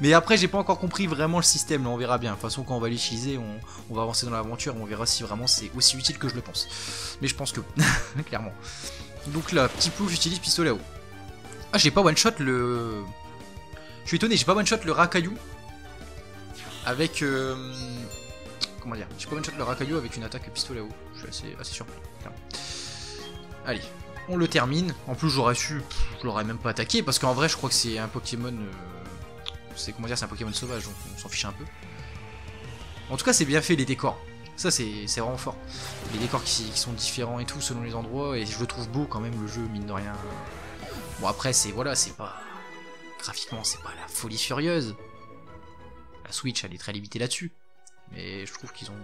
Mais après j'ai pas encore compris vraiment le système, là on verra bien. De toute façon quand on va l'utiliser, on va avancer dans l'aventure, on verra si vraiment c'est aussi utile que je le pense. Mais je pense que, clairement. Donc là, petit pouf, j'utilise pistolet à eau. Ah j'ai pas one shot le... Je suis étonné, j'ai pas one shot le racaillou. Avec... Comment dire? J'ai pas one shot le racaillou avec une attaque pistolet à eau. Je suis assez surpris. Là. Allez, on le termine. En plus j'aurais su, je l'aurais même pas attaqué. Parce qu'en vrai je crois que c'est un Pokémon... C'est comment dire, c'est un Pokémon sauvage, donc on s'en fiche un peu. En tout cas, c'est bien fait les décors. Ça, c'est vraiment fort. Les décors qui sont différents et tout selon les endroits, et je le trouve beau quand même le jeu, mine de rien. Bon après, c'est voilà, c'est pas graphiquement, c'est pas la folie furieuse. La Switch, elle est très limitée là-dessus, mais je trouve qu'ils ont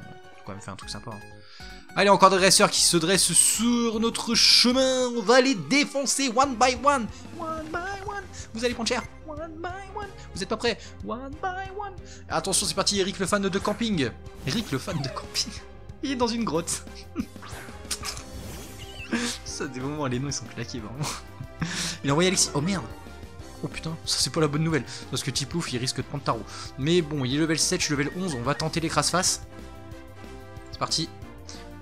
quand même fait un truc sympa. Hein. Allez, encore des dresseurs qui se dressent sur notre chemin. On va les défoncer one by one. One by one. Vous allez prendre cher. One by one. Vous êtes pas prêts? One by one. Attention, c'est parti, Eric le fan de camping. Eric le fan de camping. Il est dans une grotte. Ça, des moments, les noms, ils sont claqués, vraiment. Il a envoyé Lixy. Oh merde. Oh putain, ça c'est pas la bonne nouvelle. Parce que Tiplouf, il risque de prendre tarot. Mais bon, il est level 7, je suis level 11. On va tenter les crasse-face. C'est parti.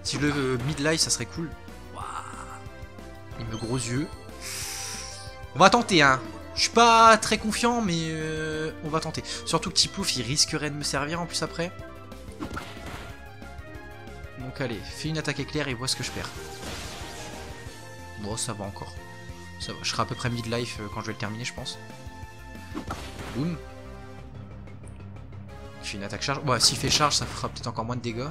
Si je le mid-life, ça serait cool. Wow. Il me gros yeux. On va tenter, hein. Je suis pas très confiant, mais on va tenter. Surtout que Tiplouf, il risquerait de me servir en plus après. Donc allez, fais une attaque éclair et vois ce que je perds. Bon, ça va encore. Ça va. Je serai à peu près mid-life quand je vais le terminer, je pense. Boum. Il fait une attaque charge. Ouais, s'il fait charge, ça fera peut-être encore moins de dégâts.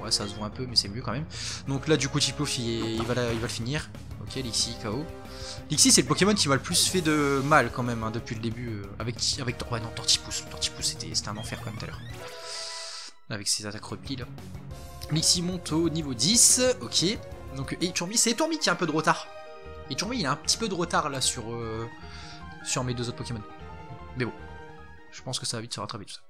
Ouais, ça se voit un peu, mais c'est mieux quand même. Donc là, du coup, Tiplouf, il va le finir. Ok, Lixy, KO. Lixy, c'est le Pokémon qui m'a le plus fait de mal quand même, hein, depuis le début. Avec ouais, non, Tortipousse. Tortipousse, c'était un enfer quand même tout à l'heure. Avec ses attaques repli là. Lixy monte au niveau 10. Ok. Donc, et Tourmi, c'est Tourmi qui a un peu de retard. Et Tourmi, il a un petit peu de retard là sur mes deux autres Pokémon. Mais bon, je pense que ça va vite se rattraper tout ça.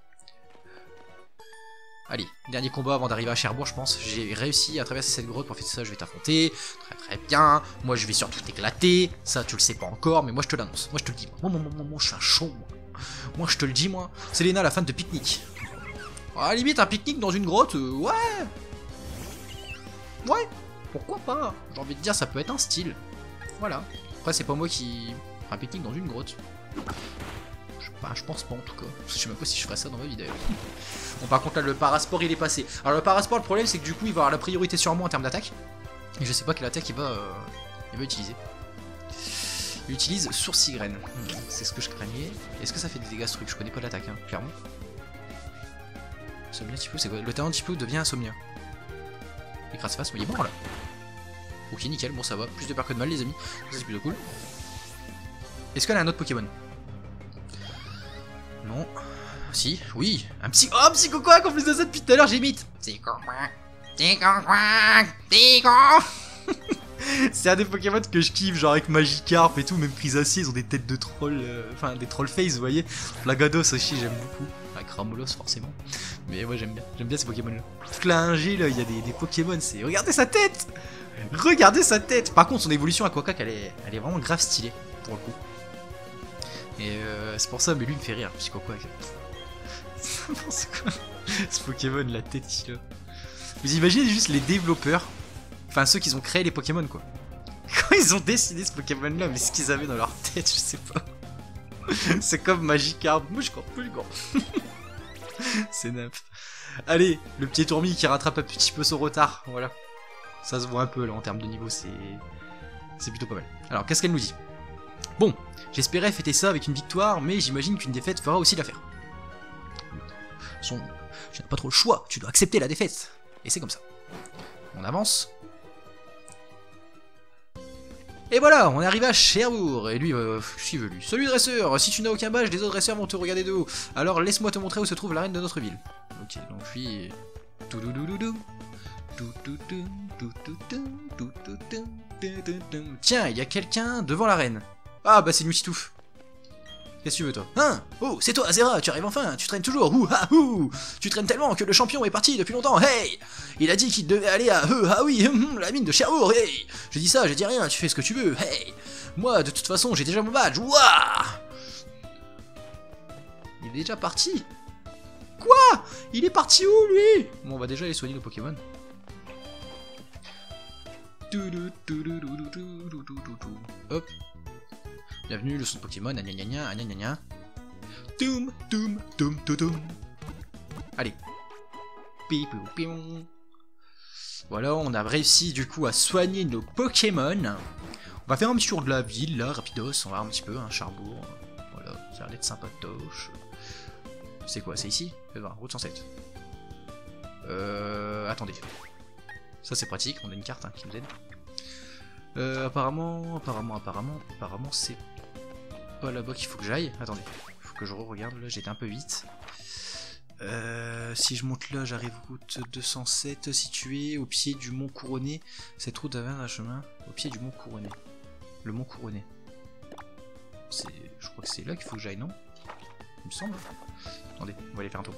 Allez, dernier combat avant d'arriver à Charbourg, je pense. J'ai réussi à traverser cette grotte. Pour faire ça, je vais t'affronter. Très très bien. Moi, je vais surtout t'éclater. Ça, tu le sais pas encore, mais moi, je te l'annonce. Moi, je te le dis. Moi, je suis un chaud, moi. Moi, je te le dis, moi. C'est Léna, la fan de pique-nique. À la limite, un pique-nique dans une grotte, ouais. Ouais, pourquoi pas. J'ai envie de dire, ça peut être un style. Voilà. Après, c'est pas moi qui... Un pique-nique dans une grotte. Enfin, je pense pas en tout cas. Je sais même pas si je ferais ça dans ma vie d'ailleurs. Bon, par contre là le parasport il est passé. Alors le parasport, le problème c'est que du coup il va avoir la priorité sur moi en termes d'attaque. Et je sais pas quelle attaque il va utiliser. Il utilise sourcil graine. C'est ce que je craignais. Est-ce que ça fait des dégâts ce truc? Je connais pas l'attaque hein, clairement. Somnia Tiplouf, c'est quoi? Le talent Tiplouf devient insomnia. Il crasse face, mais il est mort là. Ok nickel, bon ça va. Plus de peur que de mal les amis. C'est plutôt cool. Est-ce qu'elle a un autre Pokémon? Non. Si, oui. Un psy. Oh, psychoquac en plus de ça depuis tout à l'heure, j'imite. C'est un des Pokémon que je kiffe, genre avec Magikarp et tout, même Crisacea, ils ont des têtes de troll. Enfin, des troll face, vous voyez. Lagados aussi, j'aime beaucoup. Avec Ramolos, forcément. Mais moi, ouais, j'aime bien. J'aime bien ces Pokémon-là. Toute la 1G, là, il y a des Pokémon, c'est. Regardez sa tête. Regardez sa tête. Par contre, son évolution à Quaquac, elle est vraiment grave stylée, pour le coup. C'est pour ça, mais lui il me fait rire, Psychoquac. C'est quoi ce Pokémon, la tête là. Vous imaginez juste les développeurs, enfin ceux qui ont créé les Pokémon quoi. Quand ils ont dessiné ce Pokémon là, mais ce qu'ils avaient dans leur tête, je sais pas. C'est comme Magikarp, mouche-grand. C'est nappe. Allez, le petit Tourmi qui rattrape un petit peu son retard, voilà. Ça se voit un peu là en termes de niveau, c'est plutôt pas mal. Alors qu'est-ce qu'elle nous dit? Bon, j'espérais fêter ça avec une victoire, mais j'imagine qu'une défaite fera aussi l'affaire. Tu n'as pas trop le choix, tu dois accepter la défaite. Et c'est comme ça. On avance. Et voilà, on est arrivé à Charbourg. Et lui, suivez-lui. Salut dresseur, si tu n'as aucun badge, les autres dresseurs vont te regarder de haut. Alors laisse-moi te montrer où se trouve l'arène de notre ville. Ok, donc je suis... Tiens, il y a quelqu'un devant l'arène. Ah bah c'est Nouitouf. Qu'est-ce que tu veux toi? Hein? Oh c'est toi Azhera, tu arrives enfin, tu traînes toujours, ouh. Tu traînes tellement que le champion est parti depuis longtemps, hey. Il a dit qu'il devait aller à, la mine de Charbourg, hey. Je dis ça, je dis rien, tu fais ce que tu veux, hey. Moi de toute façon j'ai déjà mon badge, ouah. Il est déjà parti? Quoi? Il est parti où lui? Bon on va déjà aller soigner nos Pokémon. Hop. Bienvenue, le son de Pokémon, Toum, toum, toum, toum, toum. Allez. Voilà, on a réussi du coup à soigner nos Pokémon. On va faire un petit tour de la ville, là, rapidos, on va un petit peu, hein, Charbourg. Voilà, ça a l'air d'être sympatoche. C'est quoi, c'est ici? Route 107. Attendez. Ça c'est pratique, on a une carte hein, qui nous aide. Apparemment c'est pas là-bas qu'il faut que j'aille. Attendez, faut que je re-regarde, là j'étais un peu vite. Si je monte là, j'arrive route 207 située au pied du mont Couronné. Cette route avait un chemin au pied du mont Couronné. Le mont Couronné. Je crois que c'est là qu'il faut que j'aille, non? Il me semble. Attendez, on va aller faire un tour.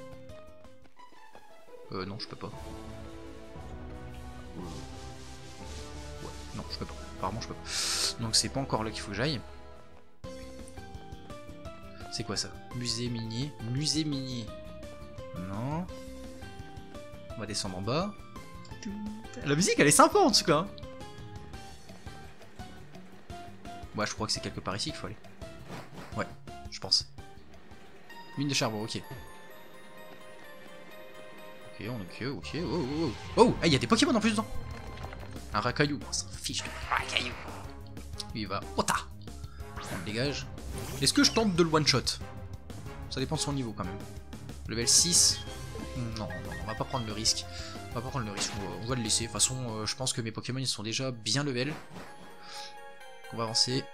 Non, je peux pas. Ouais, non, je peux pas. Apparemment, je peux pas. Donc, c'est pas encore là qu'il faut que j'aille. C'est quoi ça? Musée minier. Musée minier. Non. On va descendre en bas. La musique, elle est sympa en tout cas. Ouais, je crois que c'est quelque part ici qu'il faut aller. Ouais, je pense. Mine de charbon, ok. Ok, on est ok, oh, oh, oh. Oh, il y a des Pokémon en plus dedans. Un racaillou, on s'en fiche de racaillou. Lui il va, ota. On le dégage. Est-ce que je tente de le one shot? Ça dépend de son niveau quand même. Level 6. Non, non, on va pas prendre le risque. On va pas prendre le risque, on va le laisser. De toute façon, je pense que mes Pokémon ils sont déjà bien level. On va avancer.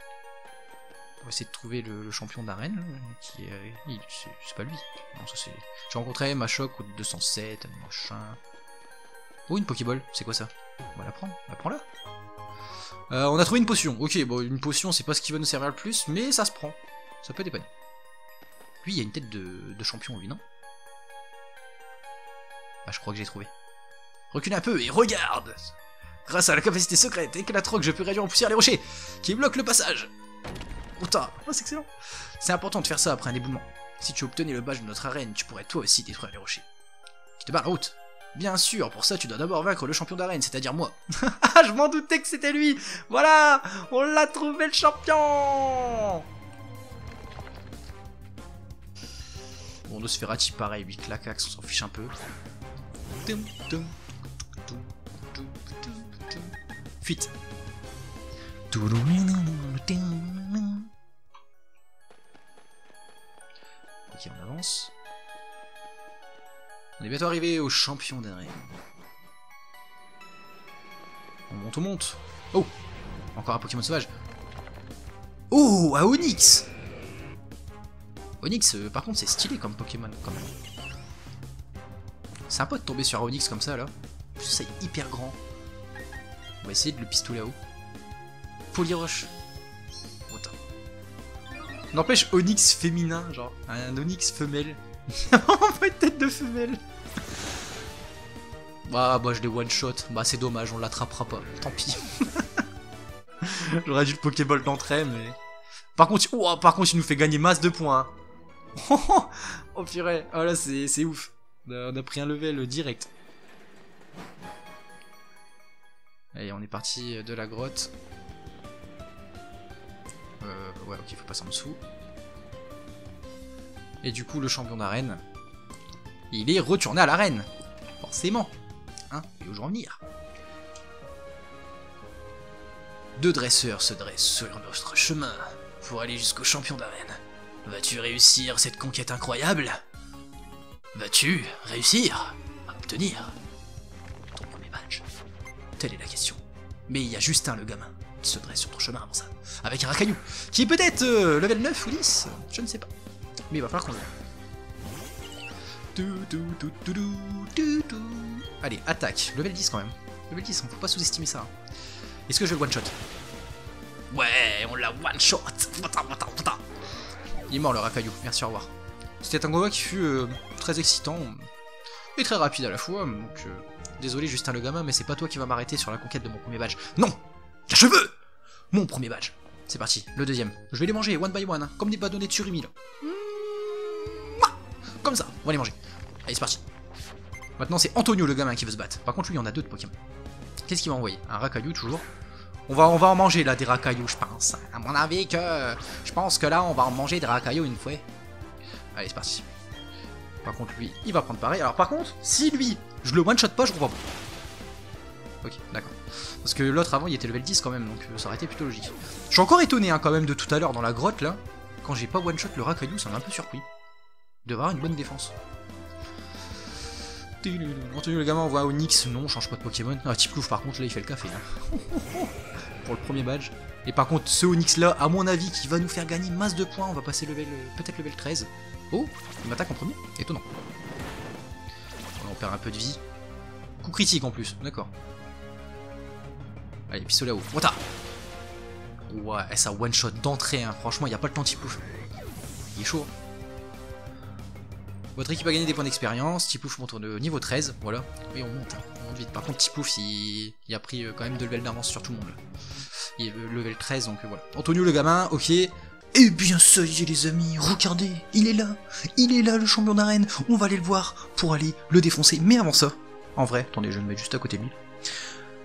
On va essayer de trouver le champion d'arène. C'est pas lui. Non, ça c'est. J'ai rencontré Machoc au 207, machin. Oh, une Pokéball, c'est quoi ça? On va la prendre, on la prend là. On a trouvé une potion. Ok, bon, une potion c'est pas ce qui va nous servir le plus, mais ça se prend. Ça peut dépanner. Lui, il y a une tête de champion, lui, non? Ah, je crois que j'ai trouvé. Recule un peu et regarde! Grâce à la capacité secrète et que la troque, je peux réduire en poussière les rochers qui bloquent le passage. Putain, oh, c'est excellent! C'est important de faire ça après un éboulement. Si tu obtenais le badge de notre arène, tu pourrais toi aussi détruire les rochers qui te barrent la route. Bien sûr, pour ça, tu dois d'abord vaincre le champion d'arène, c'est-à-dire moi. Ah, je m'en doutais que c'était lui! Voilà! On l'a trouvé le champion! Bon, de Sferati, pareil, lui, clacax, on s'en fiche un peu. Fuite. Ok, on avance. On est bientôt arrivé au champion d'arène. On monte, on monte. Oh! Encore un Pokémon sauvage. Oh! Un Onix! Onix, par contre, c'est stylé comme Pokémon, quand même. C'est sympa de tomber sur un Onix comme ça, là. C'est hyper grand. On va essayer de le pistoler là-haut. Poliroche. Putain. N'empêche, Onix féminin, genre. Un Onix femelle. On fait une tête de femelle. Ah, bah, je l'ai one-shot. Bah, c'est dommage, on l'attrapera pas. Tant pis. J'aurais dû le Pokéball d'entrée, mais... Par contre, il nous fait gagner masse de points. Oh purée, oh là c'est ouf. On a pris un level direct. Allez, on est parti de la grotte. Ouais, ok, faut passer en dessous. Et du coup, le champion d'arène, il est retourné à l'arène. Forcément. Hein, et où je vais en venir. Deux dresseurs se dressent sur notre chemin pour aller jusqu'au champion d'arène. Vas-tu réussir cette conquête incroyable? Vas-tu réussir à obtenir ton premier badge? Telle est la question. Mais il y a Justin le gamin qui se dresse sur ton chemin avant ça, avec un racaillou, qui est peut-être level 9 ou 10, je ne sais pas. Mais il va falloir qu'on le... Allez, attaque, level 10 quand même. Level 10, on ne faut pas sous-estimer ça. Hein. Est-ce que je vais le one-shot? Ouais, on l'a one-shot. Il est mort le racaillou, merci, au revoir. C'était un combat qui fut très excitant et très rapide à la fois, donc désolé Justin le gamin, mais c'est pas toi qui va m'arrêter sur la conquête de mon premier badge. Non, car je veux mon premier badge. C'est parti, le deuxième. Je vais les manger, one by one, hein, comme des bâtonnets de surimi, là. Comme ça, on va les manger. Allez, c'est parti. Maintenant, c'est Antonio le gamin qui veut se battre. Par contre, lui, il y en a deux de Pokémon. Qu'est-ce qu'il m'a envoyé? Un racaillou toujours. On va en manger là des racailloux, je pense. À mon avis que... Je pense que là on va en manger des racailloux une fois. Allez, c'est parti. Par contre lui, il va prendre pareil. Alors par contre, si lui, je le one-shot pas, je comprends pas. Ok, d'accord. Parce que l'autre avant, il était level 10 quand même, donc ça aurait été plutôt logique. Je suis encore étonné hein, quand même de tout à l'heure dans la grotte là. Quand j'ai pas one-shot le racaillou, ça m'a un peu surpris. Il devrait avoir une bonne défense. Antonio le gamin envoie Onix, non, change pas de Pokémon. Ah, Tiplouf par contre, là il fait le café. Hein. Pour le premier badge. Et par contre, ce Onix là, à mon avis, qui va nous faire gagner masse de points, on va passer level, peut-être level 13. Oh, il m'attaque en premier, étonnant. On perd un peu de vie. Coup critique en plus, d'accord. Allez, pistolet haut. Wata. Ouais, ça one shot d'entrée, hein. Franchement, il n'y a pas le temps Tiplouf. Il est chaud. Hein. Votre équipe a gagné des points d'expérience, Tiplouf monte au niveau 13, voilà. Oui, on monte vite. Par contre, Tiplouf, il a pris quand même 2 levels d'avance sur tout le monde. Il est level 13, donc voilà. Antonio le gamin, ok. Eh bien ça y est les amis, regardez, il est là le champion d'arène. On va aller le voir pour aller le défoncer. Mais avant ça, en vrai, attendez, je vais le mettre juste à côté de lui.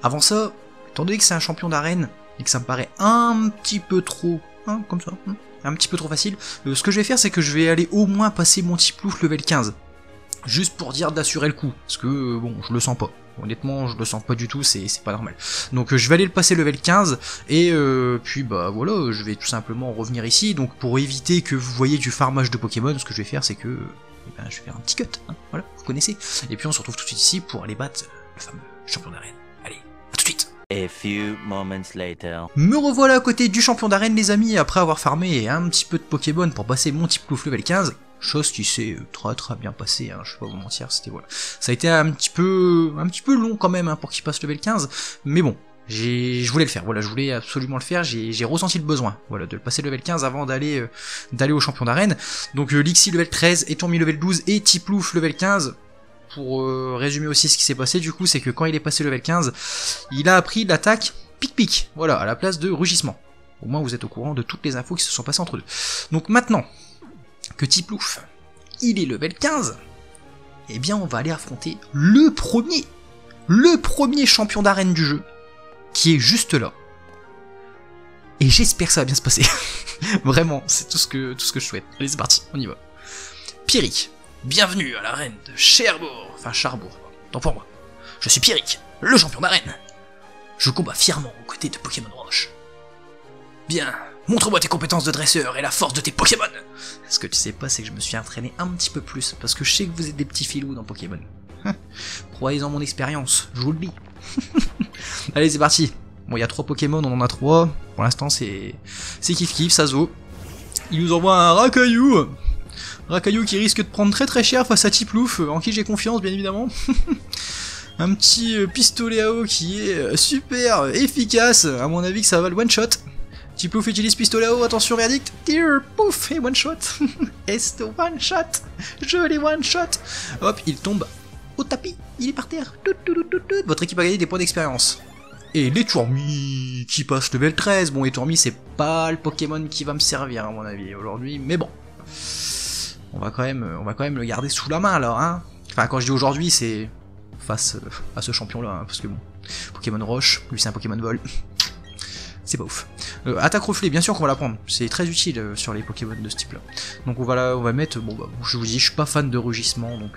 Avant ça, étant donné que c'est un champion d'arène, et que ça me paraît un petit peu trop, hein, comme ça, hein, un petit peu trop facile, ce que je vais faire c'est que je vais aller au moins passer mon Tiplouf level 15. Juste pour dire d'assurer le coup, parce que bon, je le sens pas. Honnêtement, je le sens pas du tout, c'est pas normal. Donc je vais aller le passer level 15, et puis bah voilà, je vais tout simplement revenir ici. Donc pour éviter que vous voyez du farmage de Pokémon, ce que je vais faire c'est que je vais faire un petit cut, hein, voilà, vous connaissez. Et puis on se retrouve tout de suite ici pour aller battre le fameux champion d'arène. Allez, à tout de suite. A few moments later. Me revoilà à côté du champion d'arène les amis, après avoir farmé un petit peu de Pokémon pour passer mon Tiplouf level 15. Chose qui s'est très bien passée, hein, je vais pas vous mentir, c'était voilà. Ça a été un petit peu long quand même hein, pour qu'il passe level 15, mais bon, je voulais le faire, voilà, je voulais absolument le faire, j'ai ressenti le besoin, voilà, de le passer level 15 avant d'aller au champion d'arène. Donc Lixy level 13, et Tourmi level 12 et Tiplouf level 15. Pour résumer aussi ce qui s'est passé, du coup, c'est que quand il est passé level 15, il a appris l'attaque pic-pic, voilà, à la place de rugissement. Au moins vous êtes au courant de toutes les infos qui se sont passées entre deux. Donc maintenant que Tiplouf, il est level 15, eh bien on va aller affronter le premier champion d'arène du jeu, qui est juste là. Et j'espère que ça va bien se passer. Vraiment, c'est tout ce que je souhaite. Allez, c'est parti, on y va. Pierrick, bienvenue à l'arène de Charbourg. Enfin, Charbourg, tant pour moi. Je suis Pierrick, le champion d'arène. Je combats fièrement aux côtés de Pokémon Roche. Bien, montre-moi tes compétences de dresseur et la force de tes Pokémon. Ce que tu sais pas, c'est que je me suis entraîné un petit peu plus, parce que je sais que vous êtes des petits filous dans Pokémon. Croyez en mon expérience, je vous le dis. Allez, c'est parti. Bon, il y a 3 Pokémon, on en a 3. Pour l'instant, c'est kiff-kiff, ça zo. Il nous envoie un Racaillou. Racaillou qui risque de prendre très cher face à Tiplouf, en qui j'ai confiance, bien évidemment. Un petit pistolet à eau qui est super efficace. À mon avis, que ça va le one-shot. Tiplouf utilise pistolet à eau, attention verdict, tire, pouf, et one shot. Est one shot, je l'ai one shot. Hop, il tombe au tapis, il est par terre. Votre équipe a gagné des points d'expérience. Et les Tourmi qui passent level 13. Bon, les Tourmi, c'est pas le Pokémon qui va me servir à mon avis aujourd'hui, mais bon, on va quand même le garder sous la main là. Hein, enfin, quand je dis aujourd'hui, c'est face à ce champion là, hein, parce que bon, Pokémon Roche, lui c'est un Pokémon Vol. C'est pas ouf. Attaque reflet, bien sûr qu'on va la prendre. C'est très utile sur les Pokémon de ce type-là. Donc on va mettre... Bon, bah, je vous dis, je suis pas fan de rugissement, donc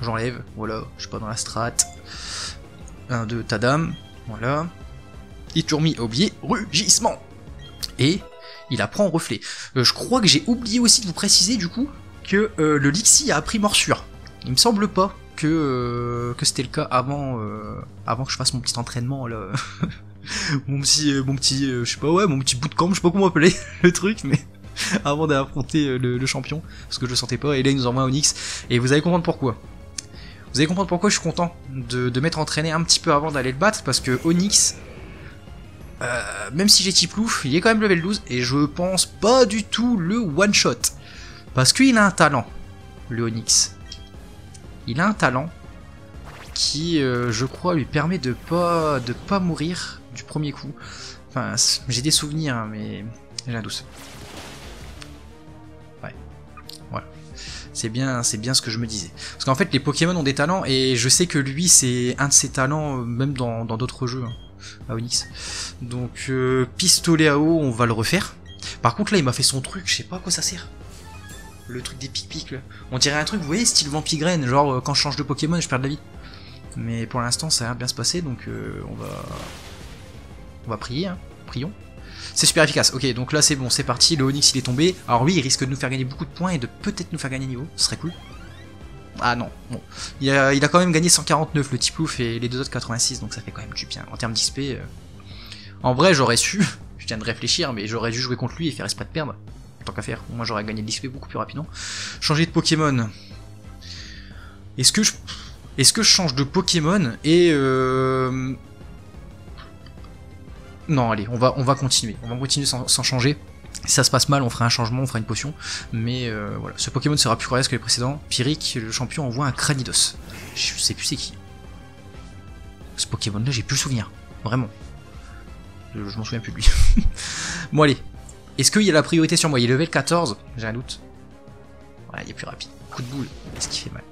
j'enlève. Voilà, je suis pas dans la strat. 1, 2, tadam. Voilà. Et Tourmi a oublié rugissement. Et il apprend reflet. Je crois que j'ai oublié aussi de vous préciser, du coup, que le Lixy a appris morsure. Il me semble pas que c'était le cas avant que je fasse mon petit entraînement, là... Mon petit, je sais pas, ouais, mon petit bootcamp, je sais pas comment appeler le truc, mais avant d'affronter le champion, parce que je le sentais pas, et là il nous envoie un Onyx, et vous allez comprendre pourquoi. Vous allez comprendre pourquoi je suis content de m'être entraîné un petit peu avant d'aller le battre, parce que Onyx, même si j'ai Tiplouf, il est quand même level 12, et je pense pas du tout le one-shot, parce qu'il a un talent, le Onyx. Il a un talent qui, je crois, lui permet de pas mourir du premier coup. Enfin, j'ai des souvenirs, hein, mais j'ai un doute. Ouais, voilà. C'est bien ce que je me disais. Parce qu'en fait, les Pokémon ont des talents, et je sais que lui, c'est un de ses talents, même dans d'autres jeux, hein, à Onyx. Donc, pistolet à eau, on va le refaire. Par contre, là, il m'a fait son truc, je sais pas à quoi ça sert. Le truc des pic-pic, là. On dirait un truc, vous voyez, style vampigraine, genre, quand je change de Pokémon, je perds de la vie. Mais pour l'instant, ça a l'air de bien se passer, donc on va prier, hein. Prions. C'est super efficace. Ok, donc là c'est bon, c'est parti. Le Onyx il est tombé. Alors lui, il risque de nous faire gagner beaucoup de points et de peut-être nous faire gagner niveau. Ce serait cool. Ah non, bon. Il a quand même gagné 149 le Tiplouf et les deux autres 86, donc ça fait quand même du bien. En termes d'XP, en vrai j'aurais su, je viens de réfléchir, mais j'aurais dû jouer contre lui et faire esprit de perdre. Tant qu'à faire, moi j'aurais gagné de l'XP beaucoup plus rapidement. Changer de Pokémon. Est-ce que je change de Pokémon et Non, allez, on va continuer. On va continuer sans changer. Si ça se passe mal, on fera un changement, on fera une potion. Mais voilà, ce Pokémon sera plus coriace que les précédents. Pierrick, le champion, envoie un Kranidos. Je sais plus c'est qui. Ce Pokémon-là, j'ai plus le souvenir. Vraiment. Je m'en souviens plus de lui. Bon, allez. Est-ce qu'il y a la priorité sur moi? Il est level 14, j'ai un doute. Voilà, il est plus rapide. Coup de boule. Est-ce qu'il fait mal?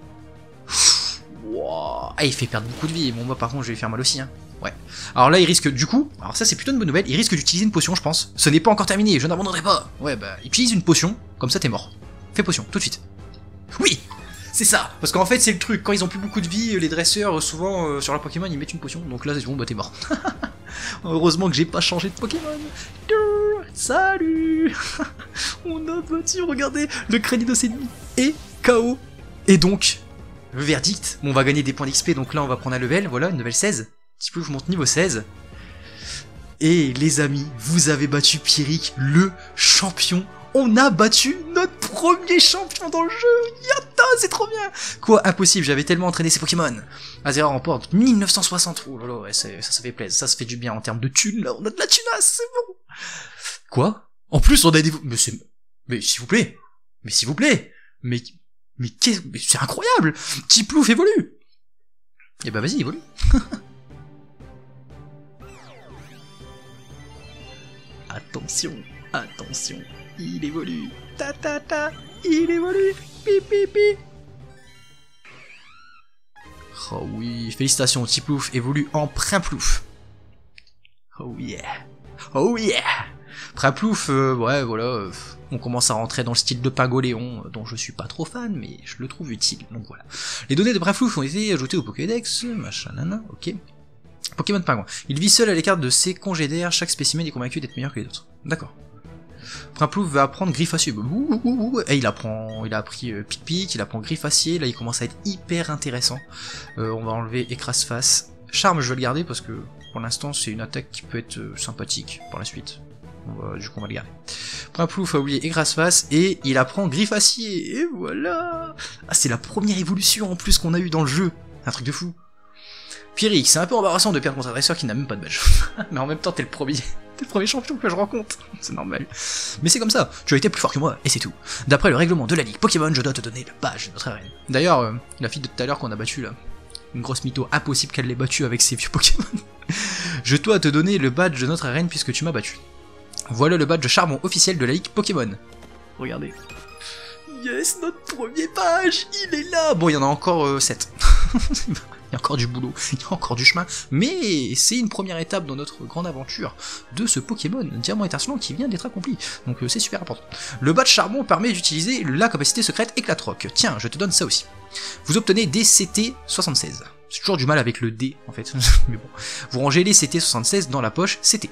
Wow. Ah, il fait perdre beaucoup de vie. Bon, moi par contre, je vais lui faire mal aussi, hein. Ouais. Alors là, il risque, du coup, alors ça c'est plutôt une bonne nouvelle, il risque d'utiliser une potion, je pense. Ce n'est pas encore terminé, je n'abandonnerai pas. Ouais, bah, utilise une potion, comme ça t'es mort. Fais potion, tout de suite. Oui, C'est ça. Parce qu'en fait c'est le truc, quand ils ont plus beaucoup de vie, les dresseurs souvent sur leur Pokémon ils mettent une potion, donc là c'est bon bah t'es mort. Heureusement que j'ai pas changé de Pokémon. Salut. On a battu, regardez, le Kranidos ennemi est KO. Et donc, le verdict, bon, on va gagner des points d'XP, donc là on va prendre un level, voilà, une level 16. Tiplouf monte niveau 16. Et les amis, vous avez battu Pierrick, le champion. On a battu notre premier champion dans le jeu. Yata, c'est trop bien. Quoi, impossible, j'avais tellement entraîné ces Pokémon. Azhera remporte 1960. Oh là là, ouais, ça fait plaisir, ça se fait du bien en termes de thunes, là, on a de la thunasse, c'est bon. Quoi? En plus, on a des... Mais s'il vous plaît. Mais s'il vous plaît. Mais qu'est-ce... Mais c'est incroyable. Tiplouf évolue. Eh ben vas-y, évolue. Attention, attention, il évolue. Ta ta ta, il évolue. Pi pi pi. Oh oui, félicitations, Tiplouf évolue en Primplouf. Oh yeah. Oh yeah. Primplouf, ouais, voilà, on commence à rentrer dans le style de Pagoléon, dont je suis pas trop fan, mais je le trouve utile, donc voilà. Les données de Primplouf ont été ajoutées au Pokédex, machin, nana, ok. Pokémon Pingouin. Il vit seul à l'écart de ses congédères, chaque spécimen est convaincu d'être meilleur que les autres. D'accord. Primplouf va apprendre griffe acier. Et il a appris pic-pic, il apprend griffe acier, là il commence à être hyper intéressant. On va enlever écrase-face. Charme, je vais le garder parce que pour l'instant c'est une attaque qui peut être sympathique par la suite. Du coup on va le garder. Primplouf a oublié écrase-face et il apprend griffe acier. Et voilà. Ah, c'est la première évolution en plus qu'on a eu dans le jeu. Un truc de fou. Pierrick, c'est un peu embarrassant de perdre contre un dresseur qui n'a même pas de badge. Mais en même temps, t'es le premier champion que je rencontre. C'est normal. Mais c'est comme ça, tu as été plus fort que moi, et c'est tout. D'après le règlement de la Ligue Pokémon, je dois te donner le badge de notre arène. D'ailleurs, la fille de tout à l'heure qu'on a battue, là, une grosse mytho, impossible qu'elle l'ait battue avec ses vieux Pokémon. Je dois te donner le badge de notre arène puisque tu m'as battu. Voilà le badge Charbon officiel de la Ligue Pokémon. Regardez. Yes, notre premier badge, il est là. Bon, il y en a encore 7. Il y a encore du boulot, il y a encore du chemin, mais c'est une première étape dans notre grande aventure de ce Pokémon Diamant Étincelant qui vient d'être accompli, donc c'est super important. Le badge Charbon permet d'utiliser la capacité secrète Éclatroc, tiens je te donne ça aussi. Vous obtenez des CT76, c'est toujours du mal avec le D en fait, mais bon. Vous rangez les CT76 dans la poche CT.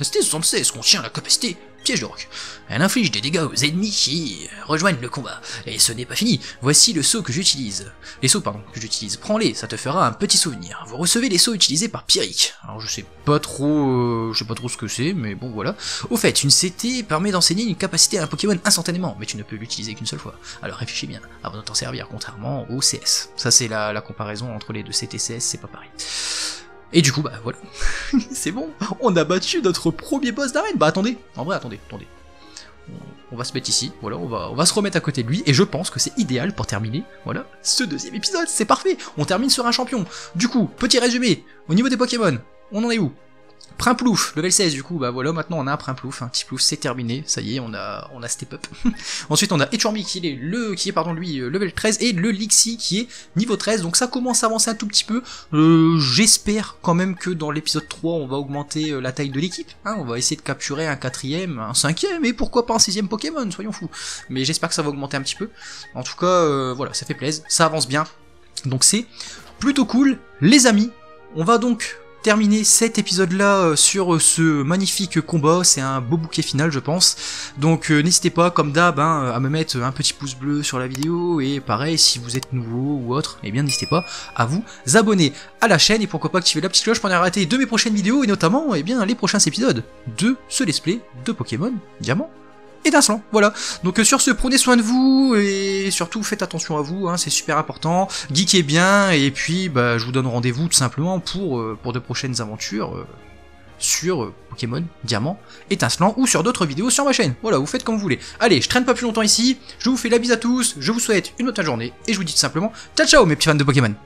La CT76 contient la capacité Piège de roc. Elle inflige des dégâts aux ennemis qui rejoignent le combat. Et ce n'est pas fini, voici le seau que j'utilise. Les seaux, pardon, que j'utilise. Prends-les, ça te fera un petit souvenir. Vous recevez les seaux utilisés par Pierrick. Alors je sais pas trop ce que c'est, mais bon voilà. Au fait, une CT permet d'enseigner une capacité à un Pokémon instantanément, mais tu ne peux l'utiliser qu'une seule fois. Alors réfléchis bien, avant de t'en servir, contrairement au CS. Ça c'est la comparaison entre les deux CT-CS, c'est pas pareil. Et du coup, bah voilà, c'est bon, on a battu notre premier boss d'arène. Bah attendez, en vrai, attendez. On va se mettre ici, voilà, on va se remettre à côté de lui, et je pense que c'est idéal pour terminer, voilà, ce deuxième épisode, c'est parfait, on termine sur un champion. Du coup, petit résumé, au niveau des Pokémon, on en est où? Primplouf, level 16 du coup, bah voilà, maintenant on a un Primplouf, un Tiplouf, c'est terminé, ça y est, on a step up. Ensuite on a Tourmi qui est level 13 et le Lixy qui est niveau 13, donc ça commence à avancer un tout petit peu. J'espère quand même que dans l'épisode 3 on va augmenter la taille de l'équipe, hein, on va essayer de capturer un 4e, un 5e et pourquoi pas un 6e Pokémon, soyons fous. Mais j'espère que ça va augmenter un petit peu, en tout cas voilà, ça fait plaisir, ça avance bien, donc c'est plutôt cool les amis. On va donc terminer cet épisode là sur ce magnifique combat, c'est un beau bouquet final je pense, donc n'hésitez pas comme d'hab hein, à me mettre un petit pouce bleu sur la vidéo et pareil si vous êtes nouveau ou autre, et eh bien n'hésitez pas à vous abonner à la chaîne et pourquoi pas activer la petite cloche pour ne rien rater de mes prochaines vidéos et notamment et eh bien les prochains épisodes de ce let's play de Pokémon Diamant Étincelant, voilà. Donc sur ce, prenez soin de vous et surtout faites attention à vous, hein, c'est super important. Geekez bien et puis bah, je vous donne rendez-vous tout simplement pour de prochaines aventures sur Pokémon Diamant Étincelant ou sur d'autres vidéos sur ma chaîne. Voilà, vous faites comme vous voulez. Allez, je traîne pas plus longtemps ici, je vous fais la bise à tous, je vous souhaite une bonne journée et je vous dis tout simplement ciao ciao mes petits fans de Pokémon.